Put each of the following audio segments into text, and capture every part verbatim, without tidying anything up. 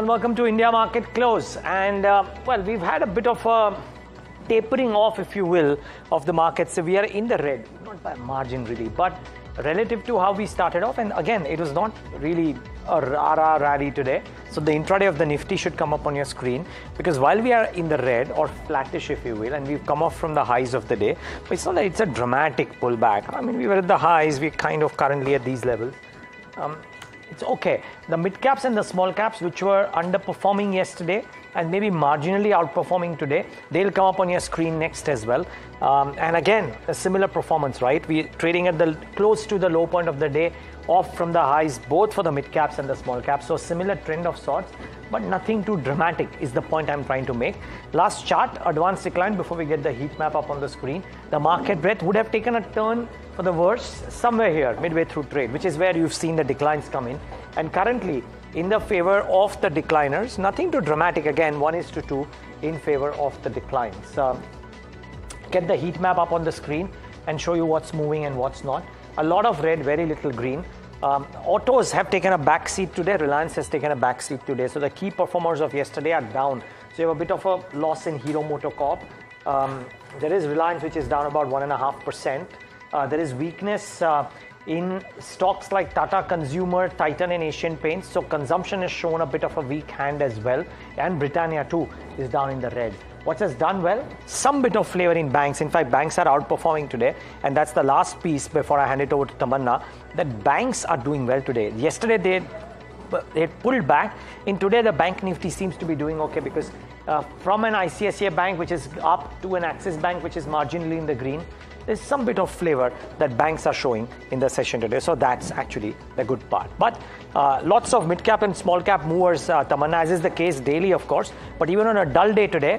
and welcome to India Market Close. And uh, well, we've had a bit of a tapering off, if you will, of the markets. So we are in the red, not by margin really, but relative to how we started off. And again, it was not really a rara rally today. So the intraday of the Nifty should come up on your screen, because while we are in the red or flattish, if you will, and we've come off from the highs of the day, but it's not that it's a dramatic pullback. I mean, we were at the highs, we're kind of currently at these levels. Um, It's okay. The mid caps and the small caps, which were underperforming yesterday and maybe marginally outperforming today, they'll come up on your screen next as well. Um, and again, a similar performance, right? We're trading at the close to the low point of the day, off from the highs, both for the mid caps and the small caps. So similar trend of sorts, but nothing too dramatic is the point I'm trying to make. Last chart, advanced decline, before we get the heat map up on the screen. The market breadth would have taken a turn for the worse somewhere here, midway through trade, which is where you've seen the declines come in. And currently, in the favor of the decliners, nothing too dramatic. Again, one is to two in favor of the declines. Um, get the heat map up on the screen and show you what's moving and what's not. A lot of red, very little green. Um, autos have taken a backseat today. Reliance has taken a backseat today. So the key performers of yesterday are down. So you have a bit of a loss in Hero MotoCorp. Um, there is Reliance, which is down about one and a half percent. There is weakness uh, in stocks like Tata Consumer, Titan and Asian Paints. So consumption has shown a bit of a weak hand as well. And Britannia too is down in the red. What has done well? Some bit of flavor in banks. In fact, banks are outperforming today. And that's the last piece before I hand it over to Tamanna, that banks are doing well today. Yesterday, they, they pulled back. In today, the Bank Nifty seems to be doing okay, because uh, from an I C I C I Bank, which is up, to an Axis Bank, which is marginally in the green, there's some bit of flavor that banks are showing in the session today. So that's actually the good part. But uh, lots of mid-cap and small-cap movers, uh, Tamanna, as is the case daily, of course. But even on a dull day today,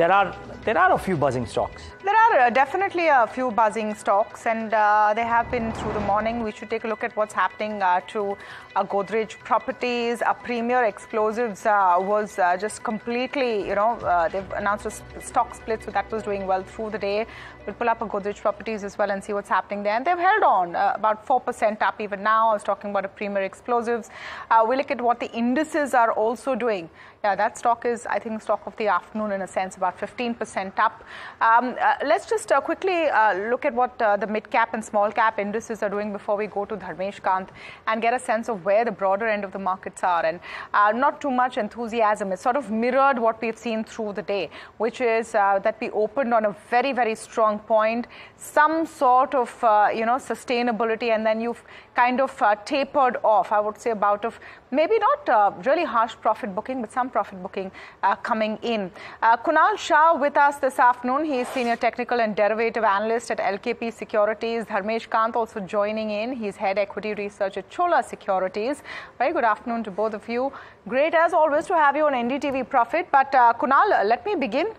There are there are a few buzzing stocks. There are definitely a few buzzing stocks, and uh, they have been through the morning. We should take a look at what's happening uh, to uh, Godrej Properties. Uh, Premier Explosives uh, was uh, just completely, you know, uh, they've announced a sp stock split, so that was doing well through the day. We'll pull up a Godrej Properties as well and see what's happening there. And they've held on uh, about four percent up even now. I was talking about a Premier Explosives. Uh, we look at what the indices are also doing. Yeah, that stock is, I think, stock of the afternoon in a sense, about fifteen percent up. Um, uh, let's just uh, quickly uh, look at what uh, the mid-cap and small-cap indices are doing before we go to Dharmesh Kant and get a sense of where the broader end of the markets are. And uh, not too much enthusiasm. It sort of mirrored what we've seen through the day, which is uh, that we opened on a very, very strong point, some sort of, uh, you know, sustainability, and then you've kind of uh, tapered off, I would say, about of maybe not uh, really harsh profit booking, but some profit booking uh, coming in. Uh, Kunal Shah with us this afternoon. He is Senior Technical and Derivative Analyst at L K P Securities. Dharmesh Kant also joining in. He's Head Equity Research at Chola Securities. Very good afternoon to both of you. Great as always to have you on N D T V Profit. But uh, Kunal, let me begin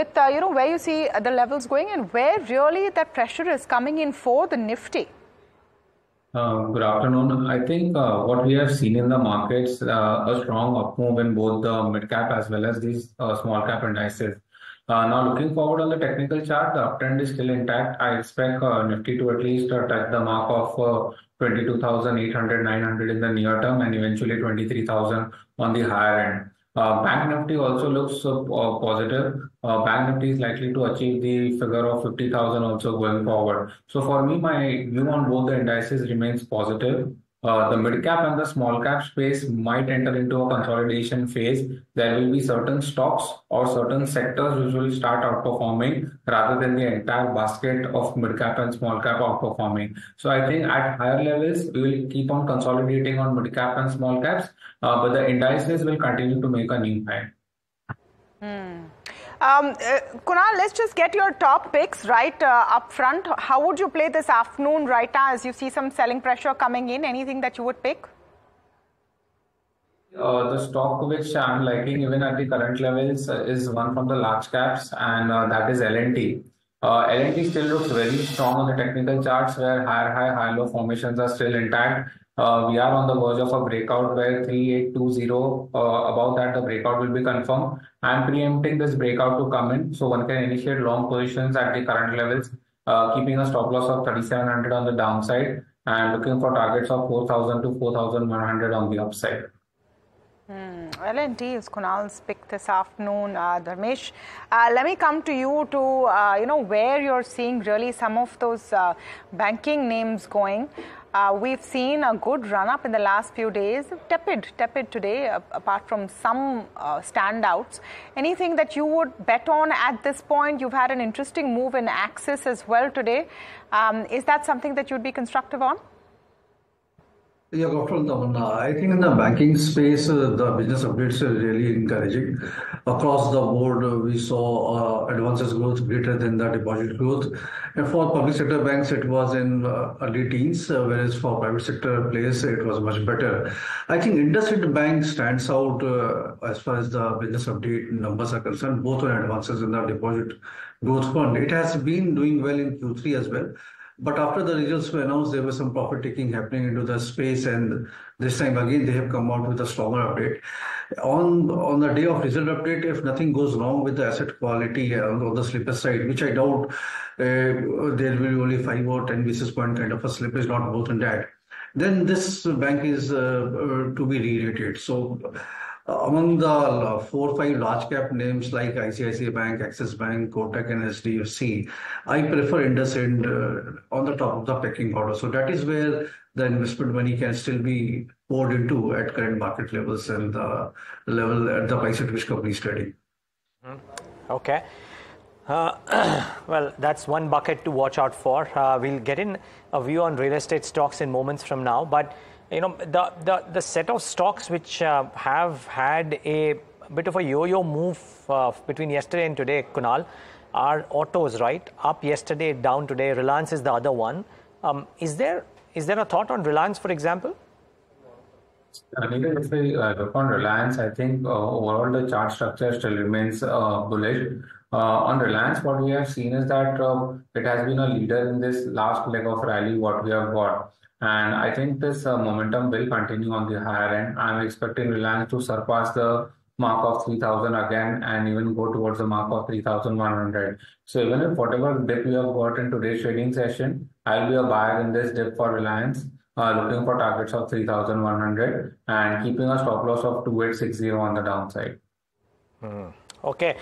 with uh, you know, where you see the levels going and where really that pressure is coming in for the Nifty. Uh, good afternoon. I think uh, what we have seen in the markets, uh, a strong upmove in both the mid-cap as well as these uh, small-cap indices. Uh, now, looking forward on the technical chart, the uptrend is still intact. I expect uh, Nifty to at least uh, touch the mark of uh, twenty-two thousand eight hundred, nine hundred in the near term, and eventually twenty-three thousand on the higher end. Uh, Bank Nifty also looks uh, positive. Uh, Bank Nifty is likely to achieve the figure of fifty thousand also going forward. So for me, my view on both the indices remains positive. Uh, the mid-cap and the small-cap space might enter into a consolidation phase. There will be certain stocks or certain sectors which will start outperforming rather than the entire basket of mid-cap and small-cap outperforming. So I think at higher levels, we will keep on consolidating on mid-cap and small-caps, uh, but the indices will continue to make a new high. Hmm. Um, uh, Kunal, let's just get your top picks right uh, up front. How would you play this afternoon right now as you see some selling pressure coming in? Anything that you would pick? Uh, the stock which I'm liking even at the current levels uh, is one from the large caps, and uh, that is L and T. Uh, L and T still looks very strong on the technical charts, where higher high, high low formations are still intact. Uh, we are on the verge of a breakout where three eight two zero, uh, above that the breakout will be confirmed. I am preempting this breakout to come in, so one can initiate long positions at the current levels, uh, keeping a stop loss of thirty-seven hundred on the downside and looking for targets of four thousand to four thousand one hundred on the upside. Mm, L and T is Kunal's pick this afternoon, uh, Dharmesh. Uh, let me come to you to, uh, you know, where you're seeing really some of those uh, banking names going. Uh, we've seen a good run-up in the last few days, tepid, tepid today, uh, apart from some uh, standouts. Anything that you would bet on at this point? You've had an interesting move in Axis as well today. Um, is that something that you'd be constructive on? Yeah, I think in the banking space, uh, the business updates are really encouraging. Across the board, uh, we saw uh, advances growth greater than the deposit growth. And for public sector banks, it was in uh, early teens, uh, whereas for private sector players, it was much better. I think IndusInd Bank stands out uh, as far as the business update numbers are concerned, both on advances and the deposit growth fund. It has been doing well in Q three as well. But after the results were announced, there was some profit taking happening into the space, and this time again they have come out with a stronger update. On on the day of result update, if nothing goes wrong with the asset quality on the slippage side, which I doubt, uh, there will be only five or ten basis point kind of a slippage, not more than that. Then this bank is uh, to be re-rated. So among the four or five large cap names like I C I C I Bank, Axis Bank, Kotak and H D F C, I prefer IndusInd uh, on the top of the pecking order. So that is where the investment money can still be poured into at current market levels and the level at the price at which company is trading. Okay. Uh, well, that's one bucket to watch out for. Uh, we'll get in a view on real estate stocks in moments from now, but you know, the, the, the set of stocks which uh, have had a bit of a yo-yo move uh, between yesterday and today, Kunal, are autos, right? Up yesterday, down today. Reliance is the other one. Um, is there is there a thought on Reliance, for example? Uh, Nikhil, if we uh, look on Reliance, I think uh, overall the chart structure still remains uh, bullish. Uh, on Reliance, what we have seen is that uh, it has been a leader in this last leg of rally, what we have got. And I think this uh, momentum will continue on the higher end. I'm expecting Reliance to surpass the mark of three thousand again and even go towards the mark of three thousand one hundred. So even if whatever dip we have got in today's trading session, I'll be a buyer in this dip for Reliance, uh, looking for targets of three thousand one hundred and keeping a stop loss of two eight six zero on the downside. Mm. Okay.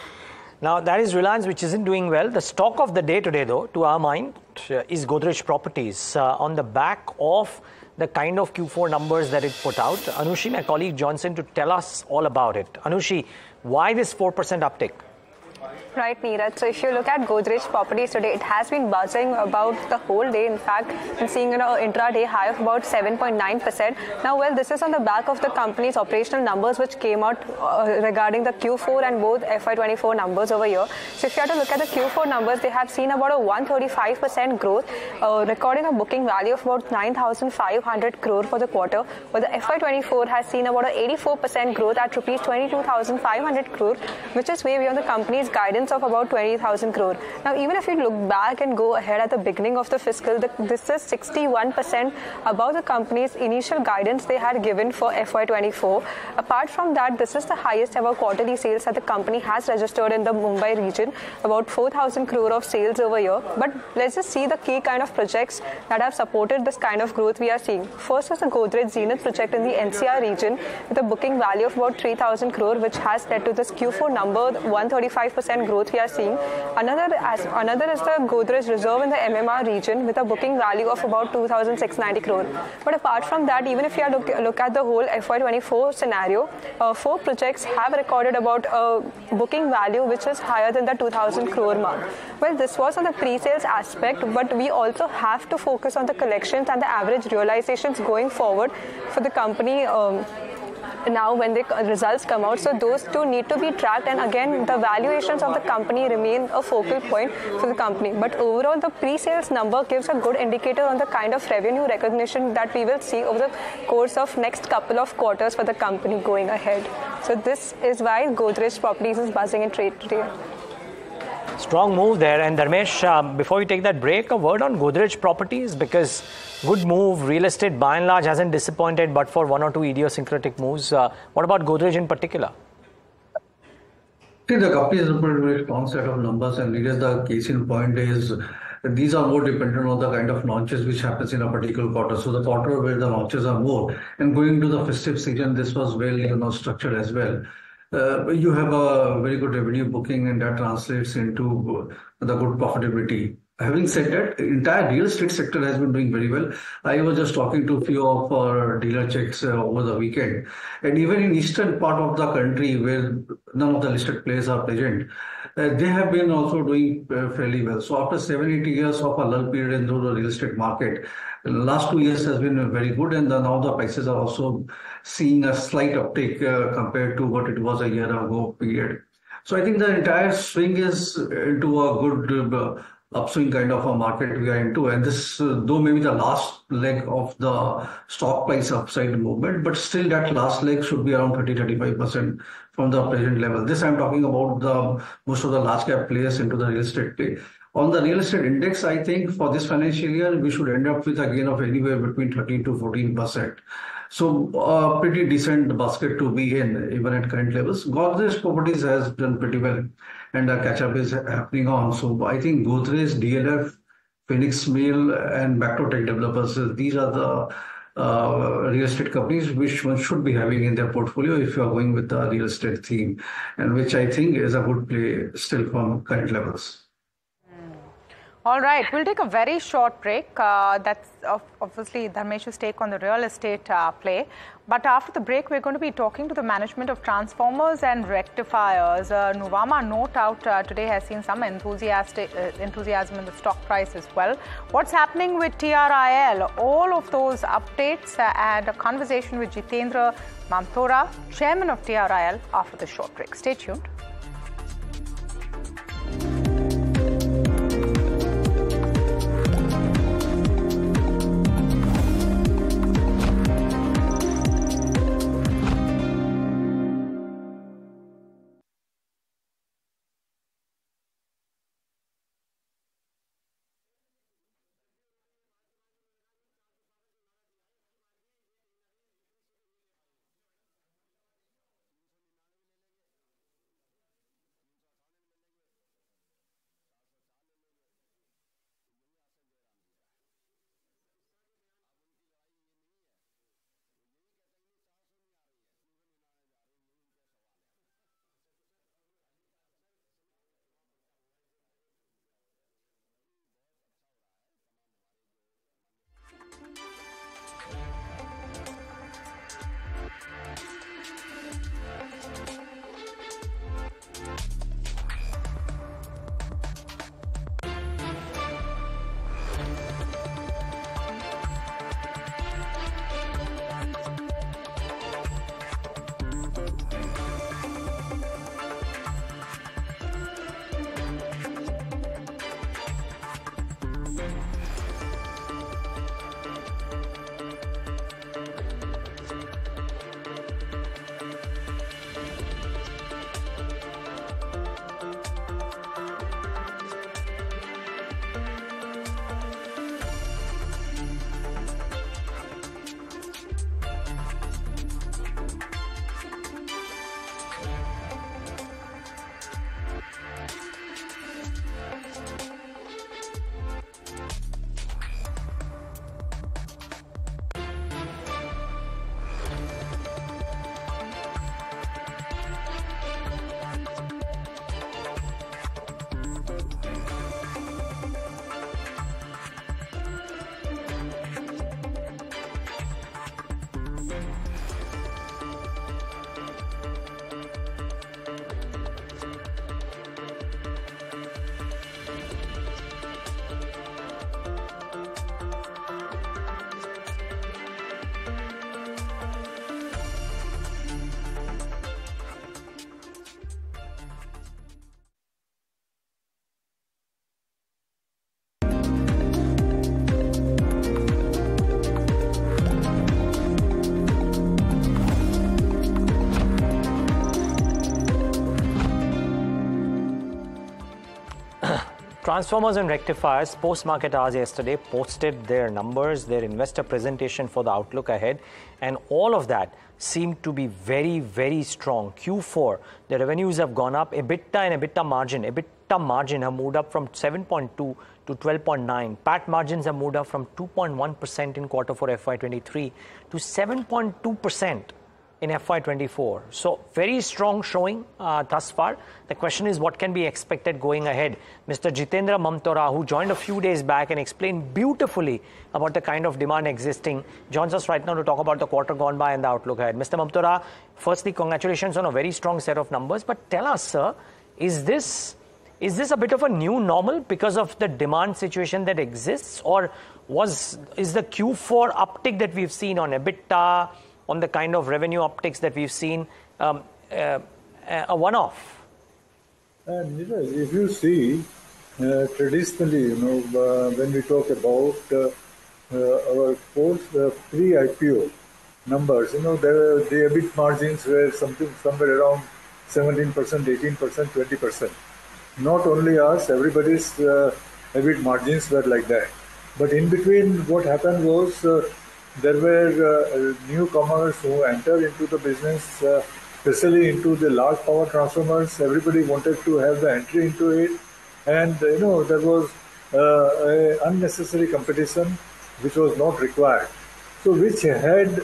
Now, that is Reliance, which isn't doing well. The stock of the day today, though, to our mind, is Godrej Properties uh, on the back of the kind of Q four numbers that it put out. Anushi, my colleague Johnson, to tell us all about it. Anushi, why this four percent uptick? Right, Neeraj. So if you look at Godrej Properties today, it has been buzzing about the whole day. In fact, and seeing you know, an intraday high of about seven point nine percent. Now, well, this is on the back of the company's operational numbers which came out uh, regarding the Q four and both F Y twenty-four numbers over here. So if you have to look at the Q four numbers, they have seen about a one hundred thirty-five percent growth, uh, recording a booking value of about nine thousand five hundred crore for the quarter, while the F Y twenty-four has seen about an eighty-four percent growth at rupees twenty-two thousand five hundred crore, which is way beyond the company's guidance of about twenty thousand crore. Now, even if you look back and go ahead at the beginning of the fiscal, the, this is sixty-one percent above the company's initial guidance they had given for F Y twenty-four. Apart from that, this is the highest ever quarterly sales that the company has registered in the Mumbai region, about four thousand crore of sales over here. But let's just see the key kind of projects that have supported this kind of growth we are seeing. First is the Godrej Zenith project in the N C R region with a booking value of about three thousand crore, which has led to this Q four number, one hundred thirty-five percent growth we are seeing. Another, as, another is the Godrej Reserve in the M M R region with a booking value of about two thousand six hundred ninety crore. But apart from that, even if you look, look at the whole F Y twenty-four scenario, uh, four projects have recorded about a booking value which is higher than the two thousand crore mark. Well, this was on the pre-sales aspect, but we also have to focus on the collections and the average realizations going forward for the company um, now when the results come out. So those two need to be tracked, and again the valuations of the company remain a focal point for the company. But overall the pre-sales number gives a good indicator on the kind of revenue recognition that we will see over the course of next couple of quarters for the company going ahead. So this is why Godrej Properties is buzzing in trade today. Strong move there. And Dharmesh, um, before we take that break, a word on Godrej Properties, because good move, real estate by and large hasn't disappointed but for one or two idiosyncratic moves. Uh, what about Godrej in particular? See, the company has reported a strong set of numbers, and it is the case in point is And these are more dependent on the kind of launches which happens in a particular quarter. So the quarter where the launches are more, and going to the festive season, this was well, you know, structured as well. Uh, you have a very good revenue booking, and that translates into the good profitability. Having said that, the entire real estate sector has been doing very well. I was just talking to a few of our dealer checks uh, over the weekend. And even in eastern part of the country where none of the listed players are present, uh, they have been also doing uh, fairly well. So after seven, eight years of a lull period in the real estate market, the last two years has been very good. And the, now the prices are also seeing a slight uptick uh, compared to what it was a year ago period. So I think the entire swing is into a good... Uh, upswing kind of a market we are into, and this uh, though maybe the last leg of the stock price upside movement, but still that last leg should be around thirty to thirty-five percent from the present level. This I'm talking about the most of the large cap players into the real estate play. On the real estate index, I think for this financial year we should end up with a gain of anywhere between thirteen to fourteen percent. So a uh, pretty decent basket to be in even at current levels. Godrej Properties has done pretty well, and a catch-up is happening on. So I think Godrej, D L F, Phoenix Mail, and Macro Tech Developers, these are the uh, real estate companies which one should be having in their portfolio if you are going with the real estate theme, and which I think is a good play still from current levels. All right, we'll take a very short break. Uh, that's obviously Dharmesh's take on the real estate uh, play. But after the break, we're going to be talking to the management of Transformers and Rectifiers. Uh, Nuvama, no doubt, uh, today has seen some enthusiastic, uh, enthusiasm in the stock price as well. What's happening with T R I L? All of those updates uh, and a conversation with Jitendra Mamtora, chairman of T R I L, after the short break. Stay tuned. Transformers and Rectifiers, post-market hours yesterday, posted their numbers, their investor presentation for the outlook ahead, and all of that seemed to be very, very strong. Q four, the revenues have gone up, EBITDA and EBITDA margin, EBITDA margin have moved up from seven point two to twelve point nine. P A T margins have moved up from two point one percent in quarter four F Y twenty-three to seven point two percent in F Y twenty-four. So very strong showing uh, thus far. The question is, what can be expected going ahead? Mister Jitendra Mamtora, who joined a few days back and explained beautifully about the kind of demand existing, joins us right now to talk about the quarter gone by and the outlook ahead. Mister Mamtora, firstly, congratulations on a very strong set of numbers. But tell us, sir, is this Is this a bit of a new normal because of the demand situation that exists, or was is the Q four uptick that we've seen on EBITDA, on the kind of revenue upticks that we've seen, um, uh, a one-off? And you know, if you see, uh, traditionally, you know, uh, when we talk about uh, uh, our post uh, pre-I P O numbers, you know, the, the EBIT margins were something somewhere around seventeen percent, eighteen percent, twenty percent. Not only us, everybody's uh, EBIT margins were like that. But in between, what happened was uh, there were uh, newcomers who entered into the business, uh, especially into the large power transformers. Everybody wanted to have the entry into it. And, you know, there was uh, a unnecessary competition which was not required. So, which had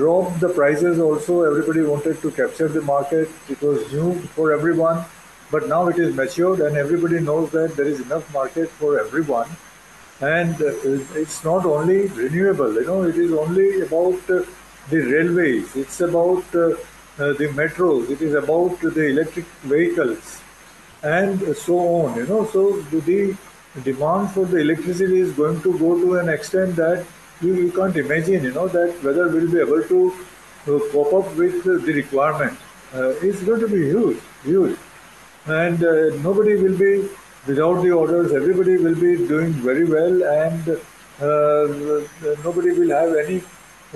dropped the prices also. Everybody wanted to capture the market. It was new for everyone. But now it is matured and everybody knows that there is enough market for everyone. And it's not only renewable, you know, it is only about uh, the railways, it's about uh, uh, the metros, it is about the electric vehicles and so on, you know. So the demand for the electricity is going to go to an extent that you, you can't imagine, you know, that whether we'll be able to uh, cope up with uh, the requirement. Uh, it's going to be huge, huge. And uh, nobody will be without the orders. Everybody will be doing very well, and uh, nobody will have any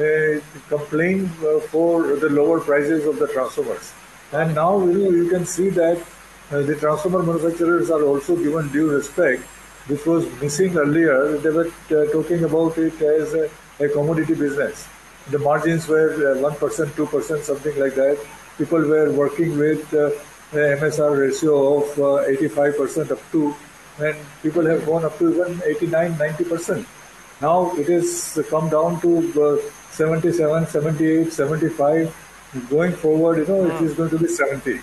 uh, complaint uh, for the lower prices of the transformers. And now you know, you can see that uh, the transformer manufacturers are also given due respect, which was missing earlier. They were uh, talking about it as a, a commodity business. The margins were one percent, two percent, something like that. People were working with Uh, the M S R ratio of eighty-five percent uh, up to, and people have gone up to even eighty-nine, ninety percent. Now it has come down to uh, seventy-seven, seventy-eight, seventy-five. Going forward, you know, it is going to be seventy.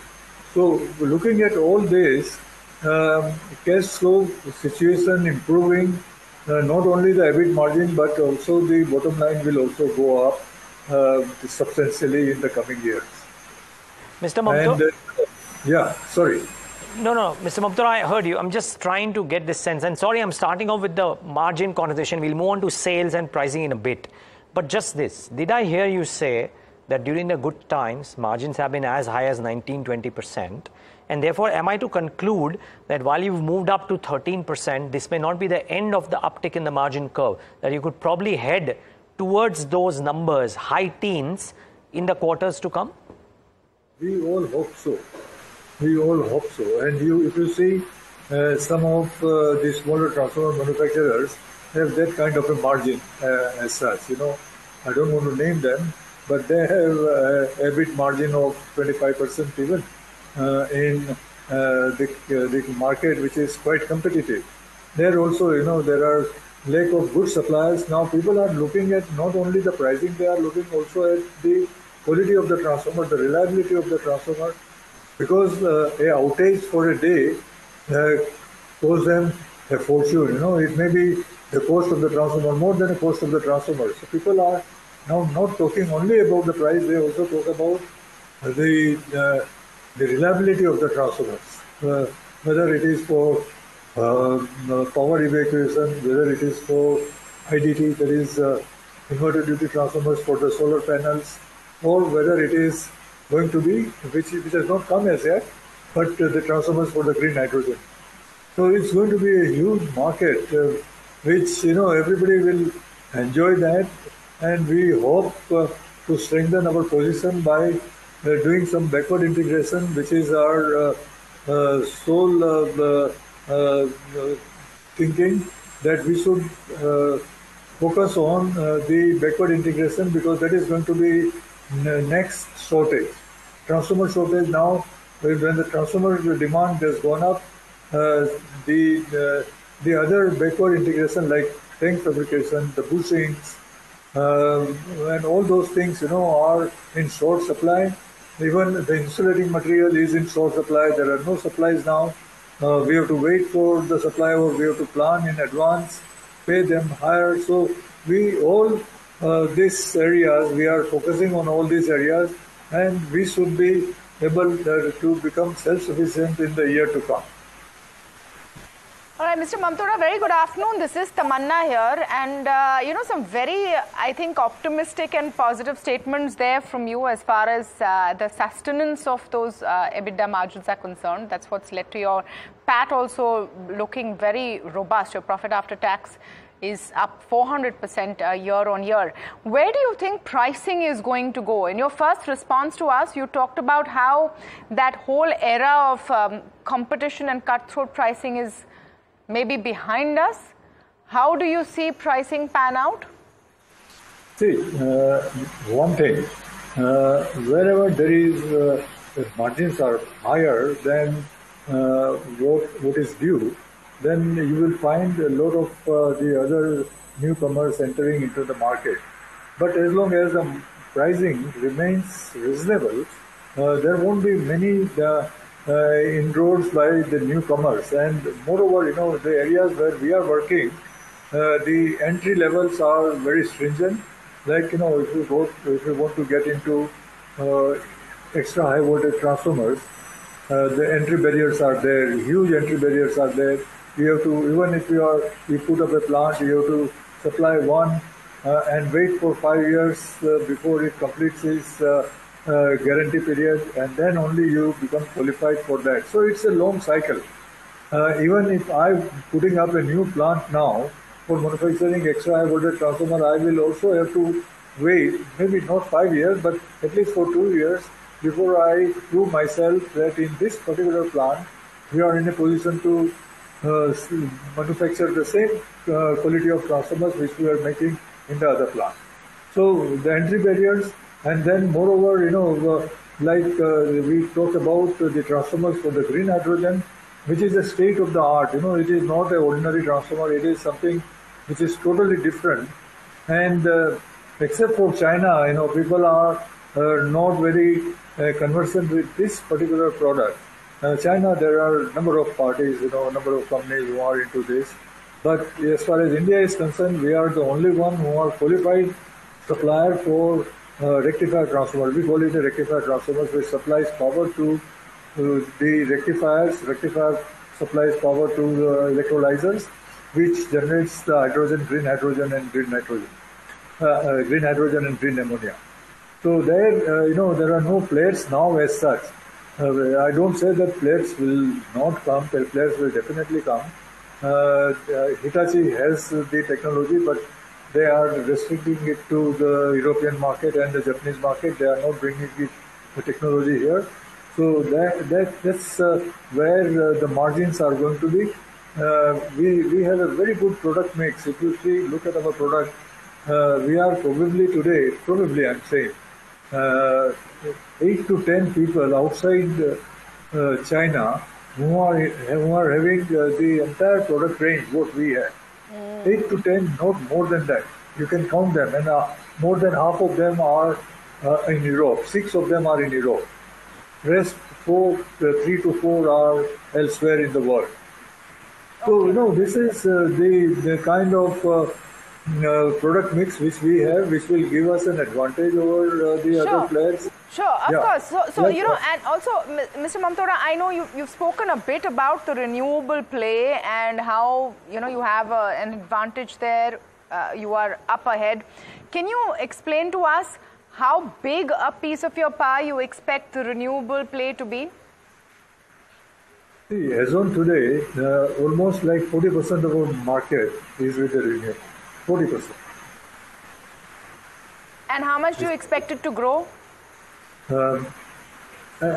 So looking at all this, um, cash flow situation improving, uh, not only the EBIT margin, but also the bottom line will also go up uh, substantially in the coming years. Mister Mamtora. Yeah, sorry. No, no, Mister Mamtora, I heard you. I'm just trying to get this sense. And sorry, I'm starting off with the margin conversation. We'll move on to sales and pricing in a bit. But just this, did I hear you say that during the good times, margins have been as high as nineteen, twenty percent? And therefore, am I to conclude that while you've moved up to thirteen percent, this may not be the end of the uptick in the margin curve, that you could probably head towards those numbers, high teens, in the quarters to come? We all hope so. We all hope so. And you, if you see, uh, some of uh, the smaller transformer manufacturers have that kind of a margin uh, as such. You know, I don't want to name them, but they have uh, a EBIT margin of twenty-five percent even uh, in uh, the, uh, the market, which is quite competitive. There also, you know, there are lack of good suppliers. Now people are looking at not only the pricing, they are looking also at the quality of the transformer, the reliability of the transformer. Because uh, a outage for a day uh, costs them a fortune, you know, it may be the cost of the transformer, more than the cost of the transformer. So people are now not talking only about the price, they also talk about the, uh, the reliability of the transformers, uh, whether it is for uh, power evacuation, whether it is for I D T, that is uh, inverter duty transformers for the solar panels, or whether it is going to be, which, which has not come as yet, but uh, the transformers for the green hydrogen. So it's going to be a huge market, uh, which, you know, everybody will enjoy that. And we hope uh, to strengthen our position by uh, doing some backward integration, which is our uh, uh, sole uh, uh, uh, thinking, that we should uh, focus on uh, the backward integration, because that is going to be next shortage. Transformer shortage now, when the transformer demand has gone up, uh, the the other backward integration like tank fabrication, the bushings, uh, and all those things, you know, are in short supply. Even the insulating material is in short supply. There are no supplies now. Uh, we have to wait for the supply, or we have to plan in advance, pay them higher. So we all uh, these areas, we are focusing on all these areas, and we should be able to become self-sufficient in the year to come. All right, Mister Mamtora, very good afternoon. This is Tamanna here, and uh, you know, some very, I think, optimistic and positive statements there from you as far as uh, the sustenance of those uh, EBITDA margins are concerned. That's what's led to your P A T also looking very robust. Your profit after tax is up four hundred percent uh, year on year. Where do you think pricing is going to go? In your first response to us, you talked about how that whole era of um, competition and cutthroat pricing is maybe behind us. How do you see pricing pan out? See, uh, one thing, uh, wherever there is, uh, the margins are higher than uh, what, what is due, then you will find a lot of uh, the other newcomers entering into the market. But as long as the pricing remains reasonable, uh, there won't be many the, Uh, inroads by the newcomers. And moreover, you know, the areas where we are working, uh, the entry levels are very stringent. Like, you know, if you go, if you want to get into uh, extra high voltage transformers, uh, the entry barriers are there. Huge entry barriers are there. You have to, even if you are, you put up a plant, you have to supply one uh, and wait for five years uh, before it completes its Uh, Uh, guarantee period, and then only you become qualified for that. So it's a long cycle. Uh, even if I'm putting up a new plant now for manufacturing extra high voltage transformer, I will also have to wait, maybe not five years, but at least for two years before I prove myself that in this particular plant, we are in a position to uh, manufacture the same uh, quality of transformers which we are making in the other plant. So the entry barriers. And then moreover, you know, uh, like uh, we talked about uh, the transformers for the green hydrogen, which is a state of the art. You know, it is not an ordinary transformer. It is something which is totally different. And uh, except for China, you know, people are uh, not very uh, conversant with this particular product. Uh, China, there are a number of parties, you know, a number of companies who are into this. But as far as India is concerned, we are the only one who are qualified supplier for Uh, rectifier transformer. We call it a rectifier transformer, which supplies power to uh, the rectifiers. Rectifier supplies power to uh, electrolyzers, which generates the hydrogen, green hydrogen, and green nitrogen, uh, uh, green hydrogen and green ammonia. So there, uh, you know, there are no players now as such. Uh, I don't say that players will not come. Players will definitely come. Uh, uh, Hitachi has the technology, but they are restricting it to the European market and the Japanese market. They are not bringing it, the technology here. So that, that that's uh, where uh, the margins are going to be. Uh, we, we have a very good product mix. If you see, look at our product, uh, we are probably today, probably I'm saying, uh, eight to ten people outside uh, China who are, who are having uh, the entire product range, what we have. eight to ten, not more than that. You can count them, and uh, more than half of them are uh, in Europe. Six of them are in Europe. Rest four, uh, three to four are elsewhere in the world. Okay. So, you know, this is uh, the, the kind of uh, uh, product mix which we have, which will give us an advantage over uh, the sure. other players. Sure, of yeah. course. So, so yes, you know, and also, Mister Mamtora, I know you, you've spoken a bit about the renewable play and how, you know, you have a, an advantage there. Uh, you are up ahead. Can you explain to us how big a piece of your pie you expect the renewable play to be? See, as on today, uh, almost like forty percent of our market is with the renewable. forty percent. And how much do you expect it to grow? Um,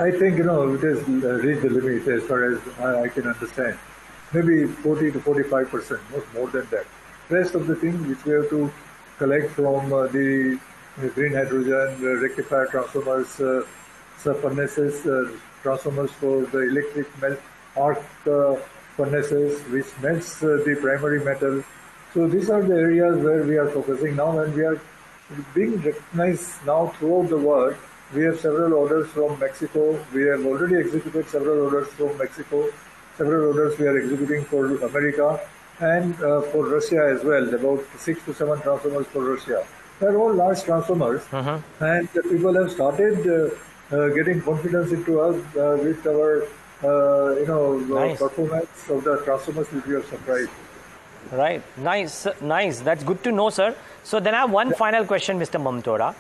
I think, you know, it has reached the limit as far as I, I can understand. Maybe forty to forty-five percent, not more than that. Rest of the thing which we have to collect from uh, the, the green hydrogen, the rectifier transformers, uh, sub furnaces, uh, transformers for the electric melt arc uh, furnaces, which melts uh, the primary metal. So these are the areas where we are focusing now, and we are being recognized now throughout the world. We have several orders from Mexico. We have already executed several orders from Mexico. Several orders we are executing for America and uh, for Russia as well, about six to seven transformers for Russia. They're all large transformers, uh-huh. and the people have started uh, uh, getting confidence into us uh, with our uh, you know, nice. performance of the transformers which we have supplied. Right. Nice. Nice. That's good to know, sir. So then I have one yeah. final question, Mister Mamtora.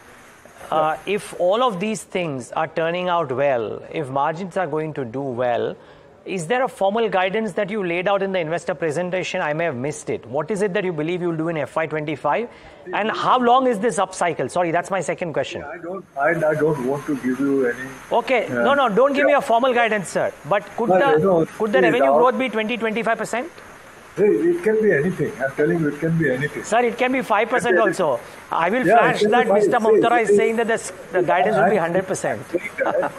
Uh, yeah. If all of these things are turning out well, if margins are going to do well, is there a formal guidance that you laid out in the investor presentation? I may have missed it. What is it that you believe you'll do in F Y twenty-five? And how long is this up cycle? Sorry, that's my second question. Yeah, I don't I, I don't want to give you any... Okay. Uh, no, no. Don't give yeah. me a formal guidance, sir. But could but, the, no, could the revenue growth be twenty to twenty-five percent? It can be anything. I'm telling you, it can be anything. Sir, it can be five percent also. I will yeah, flash that Mister Mamtora is it, saying that the, the guidance I, will be one hundred percent. uh,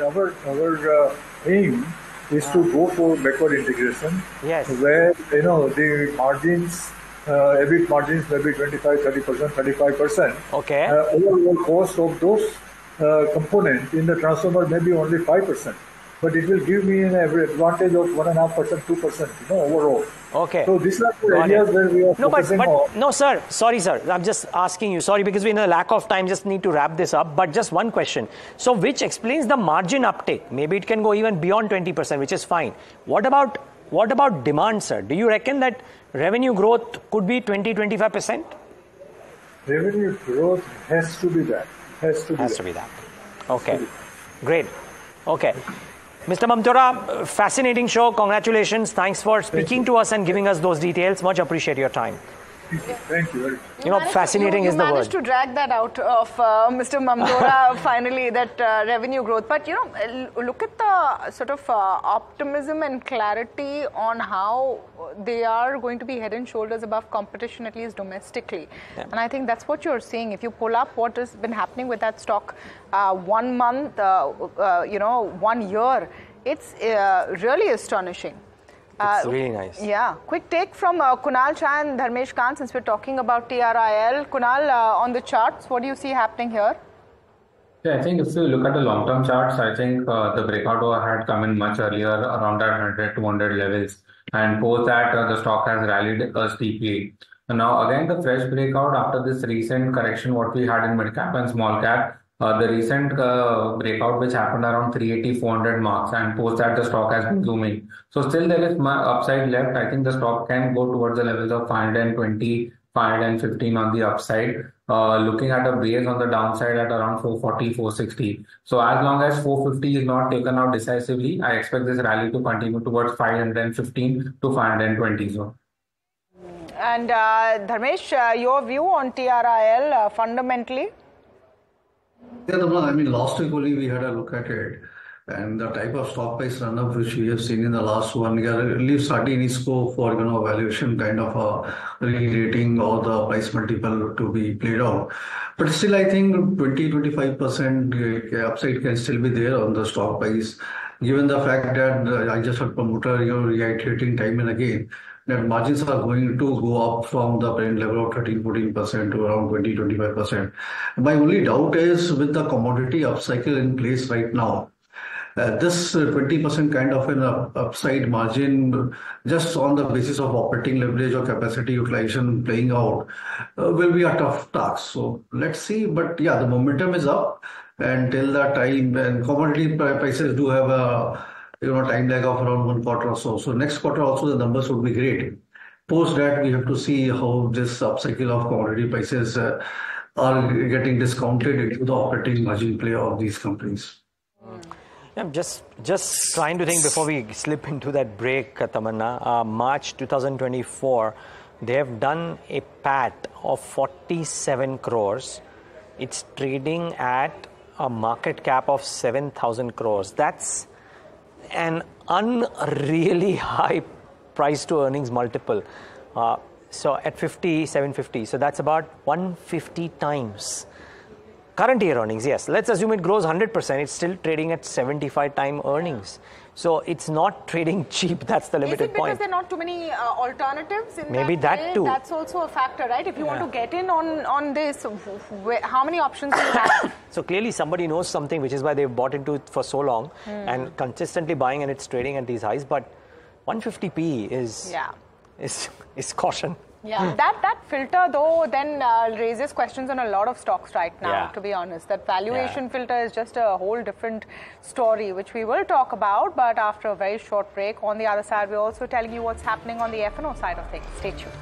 our our uh, aim is ah. to go for backward integration, yes. where, you know, the margins, uh, E B I T margins may be twenty-five, thirty percent, thirty-five percent. Okay. Uh, overall cost of those uh, components in the transformer may be only five percent. But it will give me an advantage of one and a half percent, two percent, you know, overall. Okay. So these are the areas where we are no, focusing but, but, on. No, sir. Sorry, sir. I'm just asking you. Sorry, because we're in a lack of time. Just need to wrap this up. But just one question. So, which explains the margin uptake? Maybe it can go even beyond twenty percent, which is fine. What about what about demand, sir? Do you reckon that revenue growth could be twenty, twenty-five percent? Revenue growth has to be that. Has to be. Has that. to be that. Okay. Be that. Great. Okay. Mister Mamtora, fascinating show. Congratulations. Thanks for speaking to us and giving us those details. Much appreciate your time. Thank you very much. You, you know, fascinating to, you, you is the word. You managed to drag that out of uh, Mister Mamtora finally, that uh, revenue growth. But, you know, look at the sort of uh, optimism and clarity on how they are going to be head and shoulders above competition, at least domestically. Yeah. And I think that's what you're seeing. If you pull up what has been happening with that stock uh, one month, uh, uh, you know, one year, it's uh, really astonishing. It's uh, really nice. Yeah. Quick take from uh, Kunal Shah and Dharmesh Kant, since we're talking about T R I L. Kunal, uh, on the charts, what do you see happening here? Yeah, I think if you look at the long-term charts, I think uh, the breakout had come in much earlier, around that one hundred to two hundred levels. And post that, uh, the stock has rallied uh, steeply. Now, again, the fresh breakout after this recent correction, what we had in mid-cap and small-cap, uh, the recent uh, breakout which happened around three eighty to four hundred marks, and post that the stock has been zooming. So still there is my upside left. I think the stock can go towards the levels of five twenty, five fifteen on the upside. Uh, looking at a base on the downside at around four forty, four sixty. So as long as four fifty is not taken out decisively, I expect this rally to continue towards five fifteen to five twenty zone. And uh, Dharmesh, uh, your view on T R I L uh, fundamentally? Yeah, I mean, last week only we had a look at it, and the type of stock price run-up which we have seen in the last one year leaves hardly any scope for, you know, valuation kind of a re-rating or the price multiple to be played out. But still, I think twenty to twenty-five percent upside can still be there on the stock price, given the fact that uh, I just heard promoter, you know, reiterating time and again that margins are going to go up from the current level of thirteen to fourteen percent to around twenty to twenty-five percent. My only doubt is with the commodity upcycle in place right now, Uh, this twenty percent kind of an up, upside margin, just on the basis of operating leverage or capacity utilization playing out, uh, will be a tough task. So let's see. But yeah, the momentum is up, and till that time, and commodity prices do have a, you know, time lag of around one quarter or so. So next quarter also the numbers would be great. Post that, we have to see how this upcycle of commodity prices uh, are getting discounted into the operating margin play of these companies. I'm just just trying to think before we slip into that break, Tamanna. Uh, March two thousand twenty-four, they have done a P A T of forty-seven crores. It's trading at a market cap of seven thousand crores. That's an unreally high price to earnings multiple. Uh, so at fifty, seven fifty. So that's about one hundred fifty times. Current year earnings, yes. Let's assume it grows one hundred percent. It's still trading at seventy-five time earnings. So it's not trading cheap. That's the limited point. Is it because point. there are not too many uh, alternatives? In Maybe that, that too. That's also a factor, right? If you yeah. want to get in on, on this, wh how many options do you have? So clearly somebody knows something, which is why they've bought into it for so long mm. and consistently buying, and it's trading at these highs. But one fifty P E is, yeah. is, is caution. Yeah, that, that filter though then uh, raises questions on a lot of stocks right now, yeah. to be honest. That valuation yeah. filter is just a whole different story, which we will talk about, but after a very short break. On the other side, we're also telling you what's happening on the F and O side of things. Stay tuned.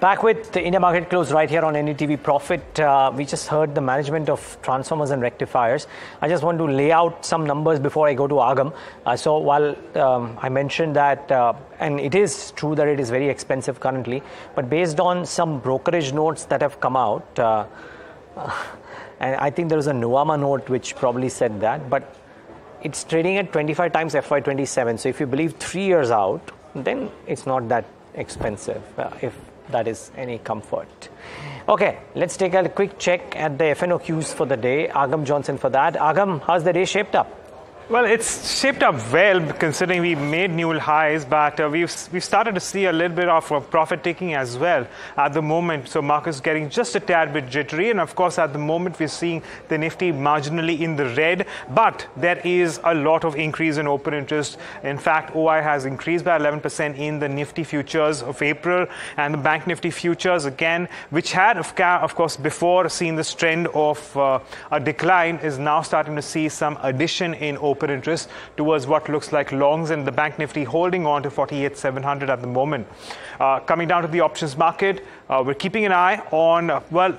Back with the India market close right here on N D T V Profit. Uh, we just heard the management of Transformers and Rectifiers. I just want to lay out some numbers before I go to Agam. Uh, so while um, I mentioned that, uh, and it is true that it is very expensive currently, but based on some brokerage notes that have come out, uh, and I think there was a Nuvama note which probably said that, but it's trading at twenty-five times F Y twenty-seven. So if you believe three years out, then it's not that expensive. Uh, if that is any comfort. Okay, let's take a quick check at the F and O Qs for the day. Agam Johnson for that. Agam, how's the day shaped up? Well, it's shaped up well considering we made new highs, but uh, we've, we've started to see a little bit of uh, profit taking as well at the moment. So markets getting just a tad bit jittery, and of course at the moment we're seeing the Nifty marginally in the red, but there is a lot of increase in open interest. In fact, O I has increased by eleven percent in the Nifty futures of April, and the Bank Nifty futures again, which had of course before seen this trend of uh, a decline, is now starting to see some addition in open interest towards what looks like longs, and the Bank Nifty holding on to forty-eight seven hundred at the moment. Uh, coming down to the options market, uh, we're keeping an eye on, uh, well,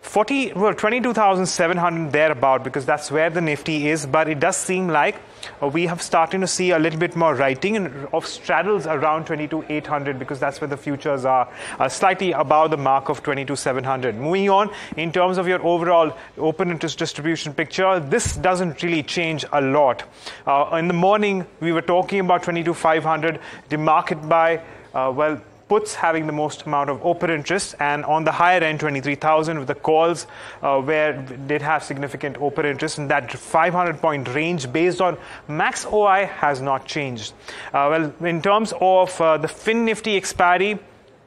forty, well, twenty-two thousand seven hundred thereabout, because that's where the Nifty is, but it does seem like uh, we have started to see a little bit more writing and of straddles around twenty-two eight hundred, because that's where the futures are, uh, slightly above the mark of twenty-two seven hundred. Moving on, in terms of your overall open interest distribution picture, this doesn't really change a lot. Uh, in the morning, we were talking about twenty-two five hundred, demarked by, uh, well, puts having the most amount of open interest, and on the higher end twenty-three thousand with the calls uh, where did have significant open interest, and that five hundred point range based on max O I has not changed. Uh, well, in terms of uh, the Fin Nifty expiry,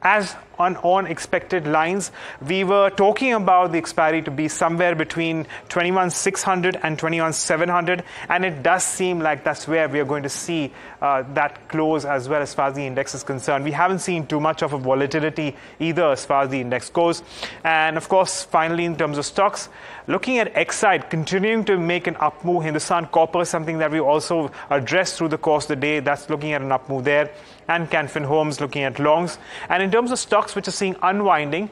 as on, on expected lines. We were talking about the expiry to be somewhere between twenty-one six hundred and twenty-one seven hundred, and it does seem like that's where we are going to see uh, that close as well as far as the index is concerned. We haven't seen too much of a volatility either as far as the index goes. And of course, finally, in terms of stocks, looking at Excide continuing to make an up move. Hindustan Copper, something that we also addressed through the course of the day, that's looking at an up move there. And Can Fin Homes looking at longs. And in terms of stocks which are seeing unwinding,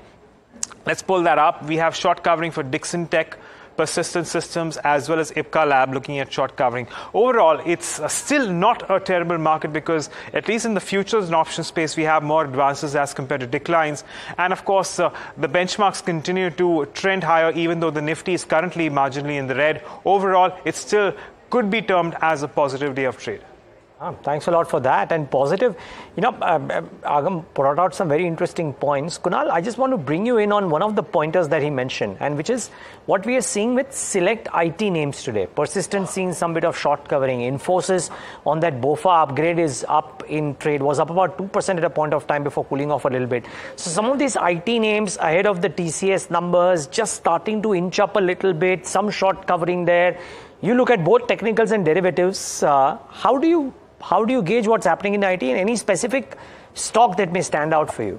let's pull that up. We have short covering for Dixon Tech, Persistent Systems, as well as I P C A Lab looking at short covering. Overall, it's uh, still not a terrible market because at least in the futures and options space, we have more advances as compared to declines. And of course, uh, the benchmarks continue to trend higher, even though the Nifty is currently marginally in the red. Overall, it still could be termed as a positive day of trade. Ah, thanks a lot for that. And positive, you know, uh, Agam brought out some very interesting points. Kunal, I just want to bring you in on one of the pointers that he mentioned, and which is what we are seeing with select I T names today. Persistent seeing some bit of short covering. Infosys on that BOFA upgrade is up in trade, was up about two percent at a point of time before cooling off a little bit. So some of these I T names ahead of the T C S numbers, just starting to inch up a little bit, some short covering there. You look at both technicals and derivatives. Uh, how do you How do you gauge what's happening in I T, and any specific stock that may stand out for you?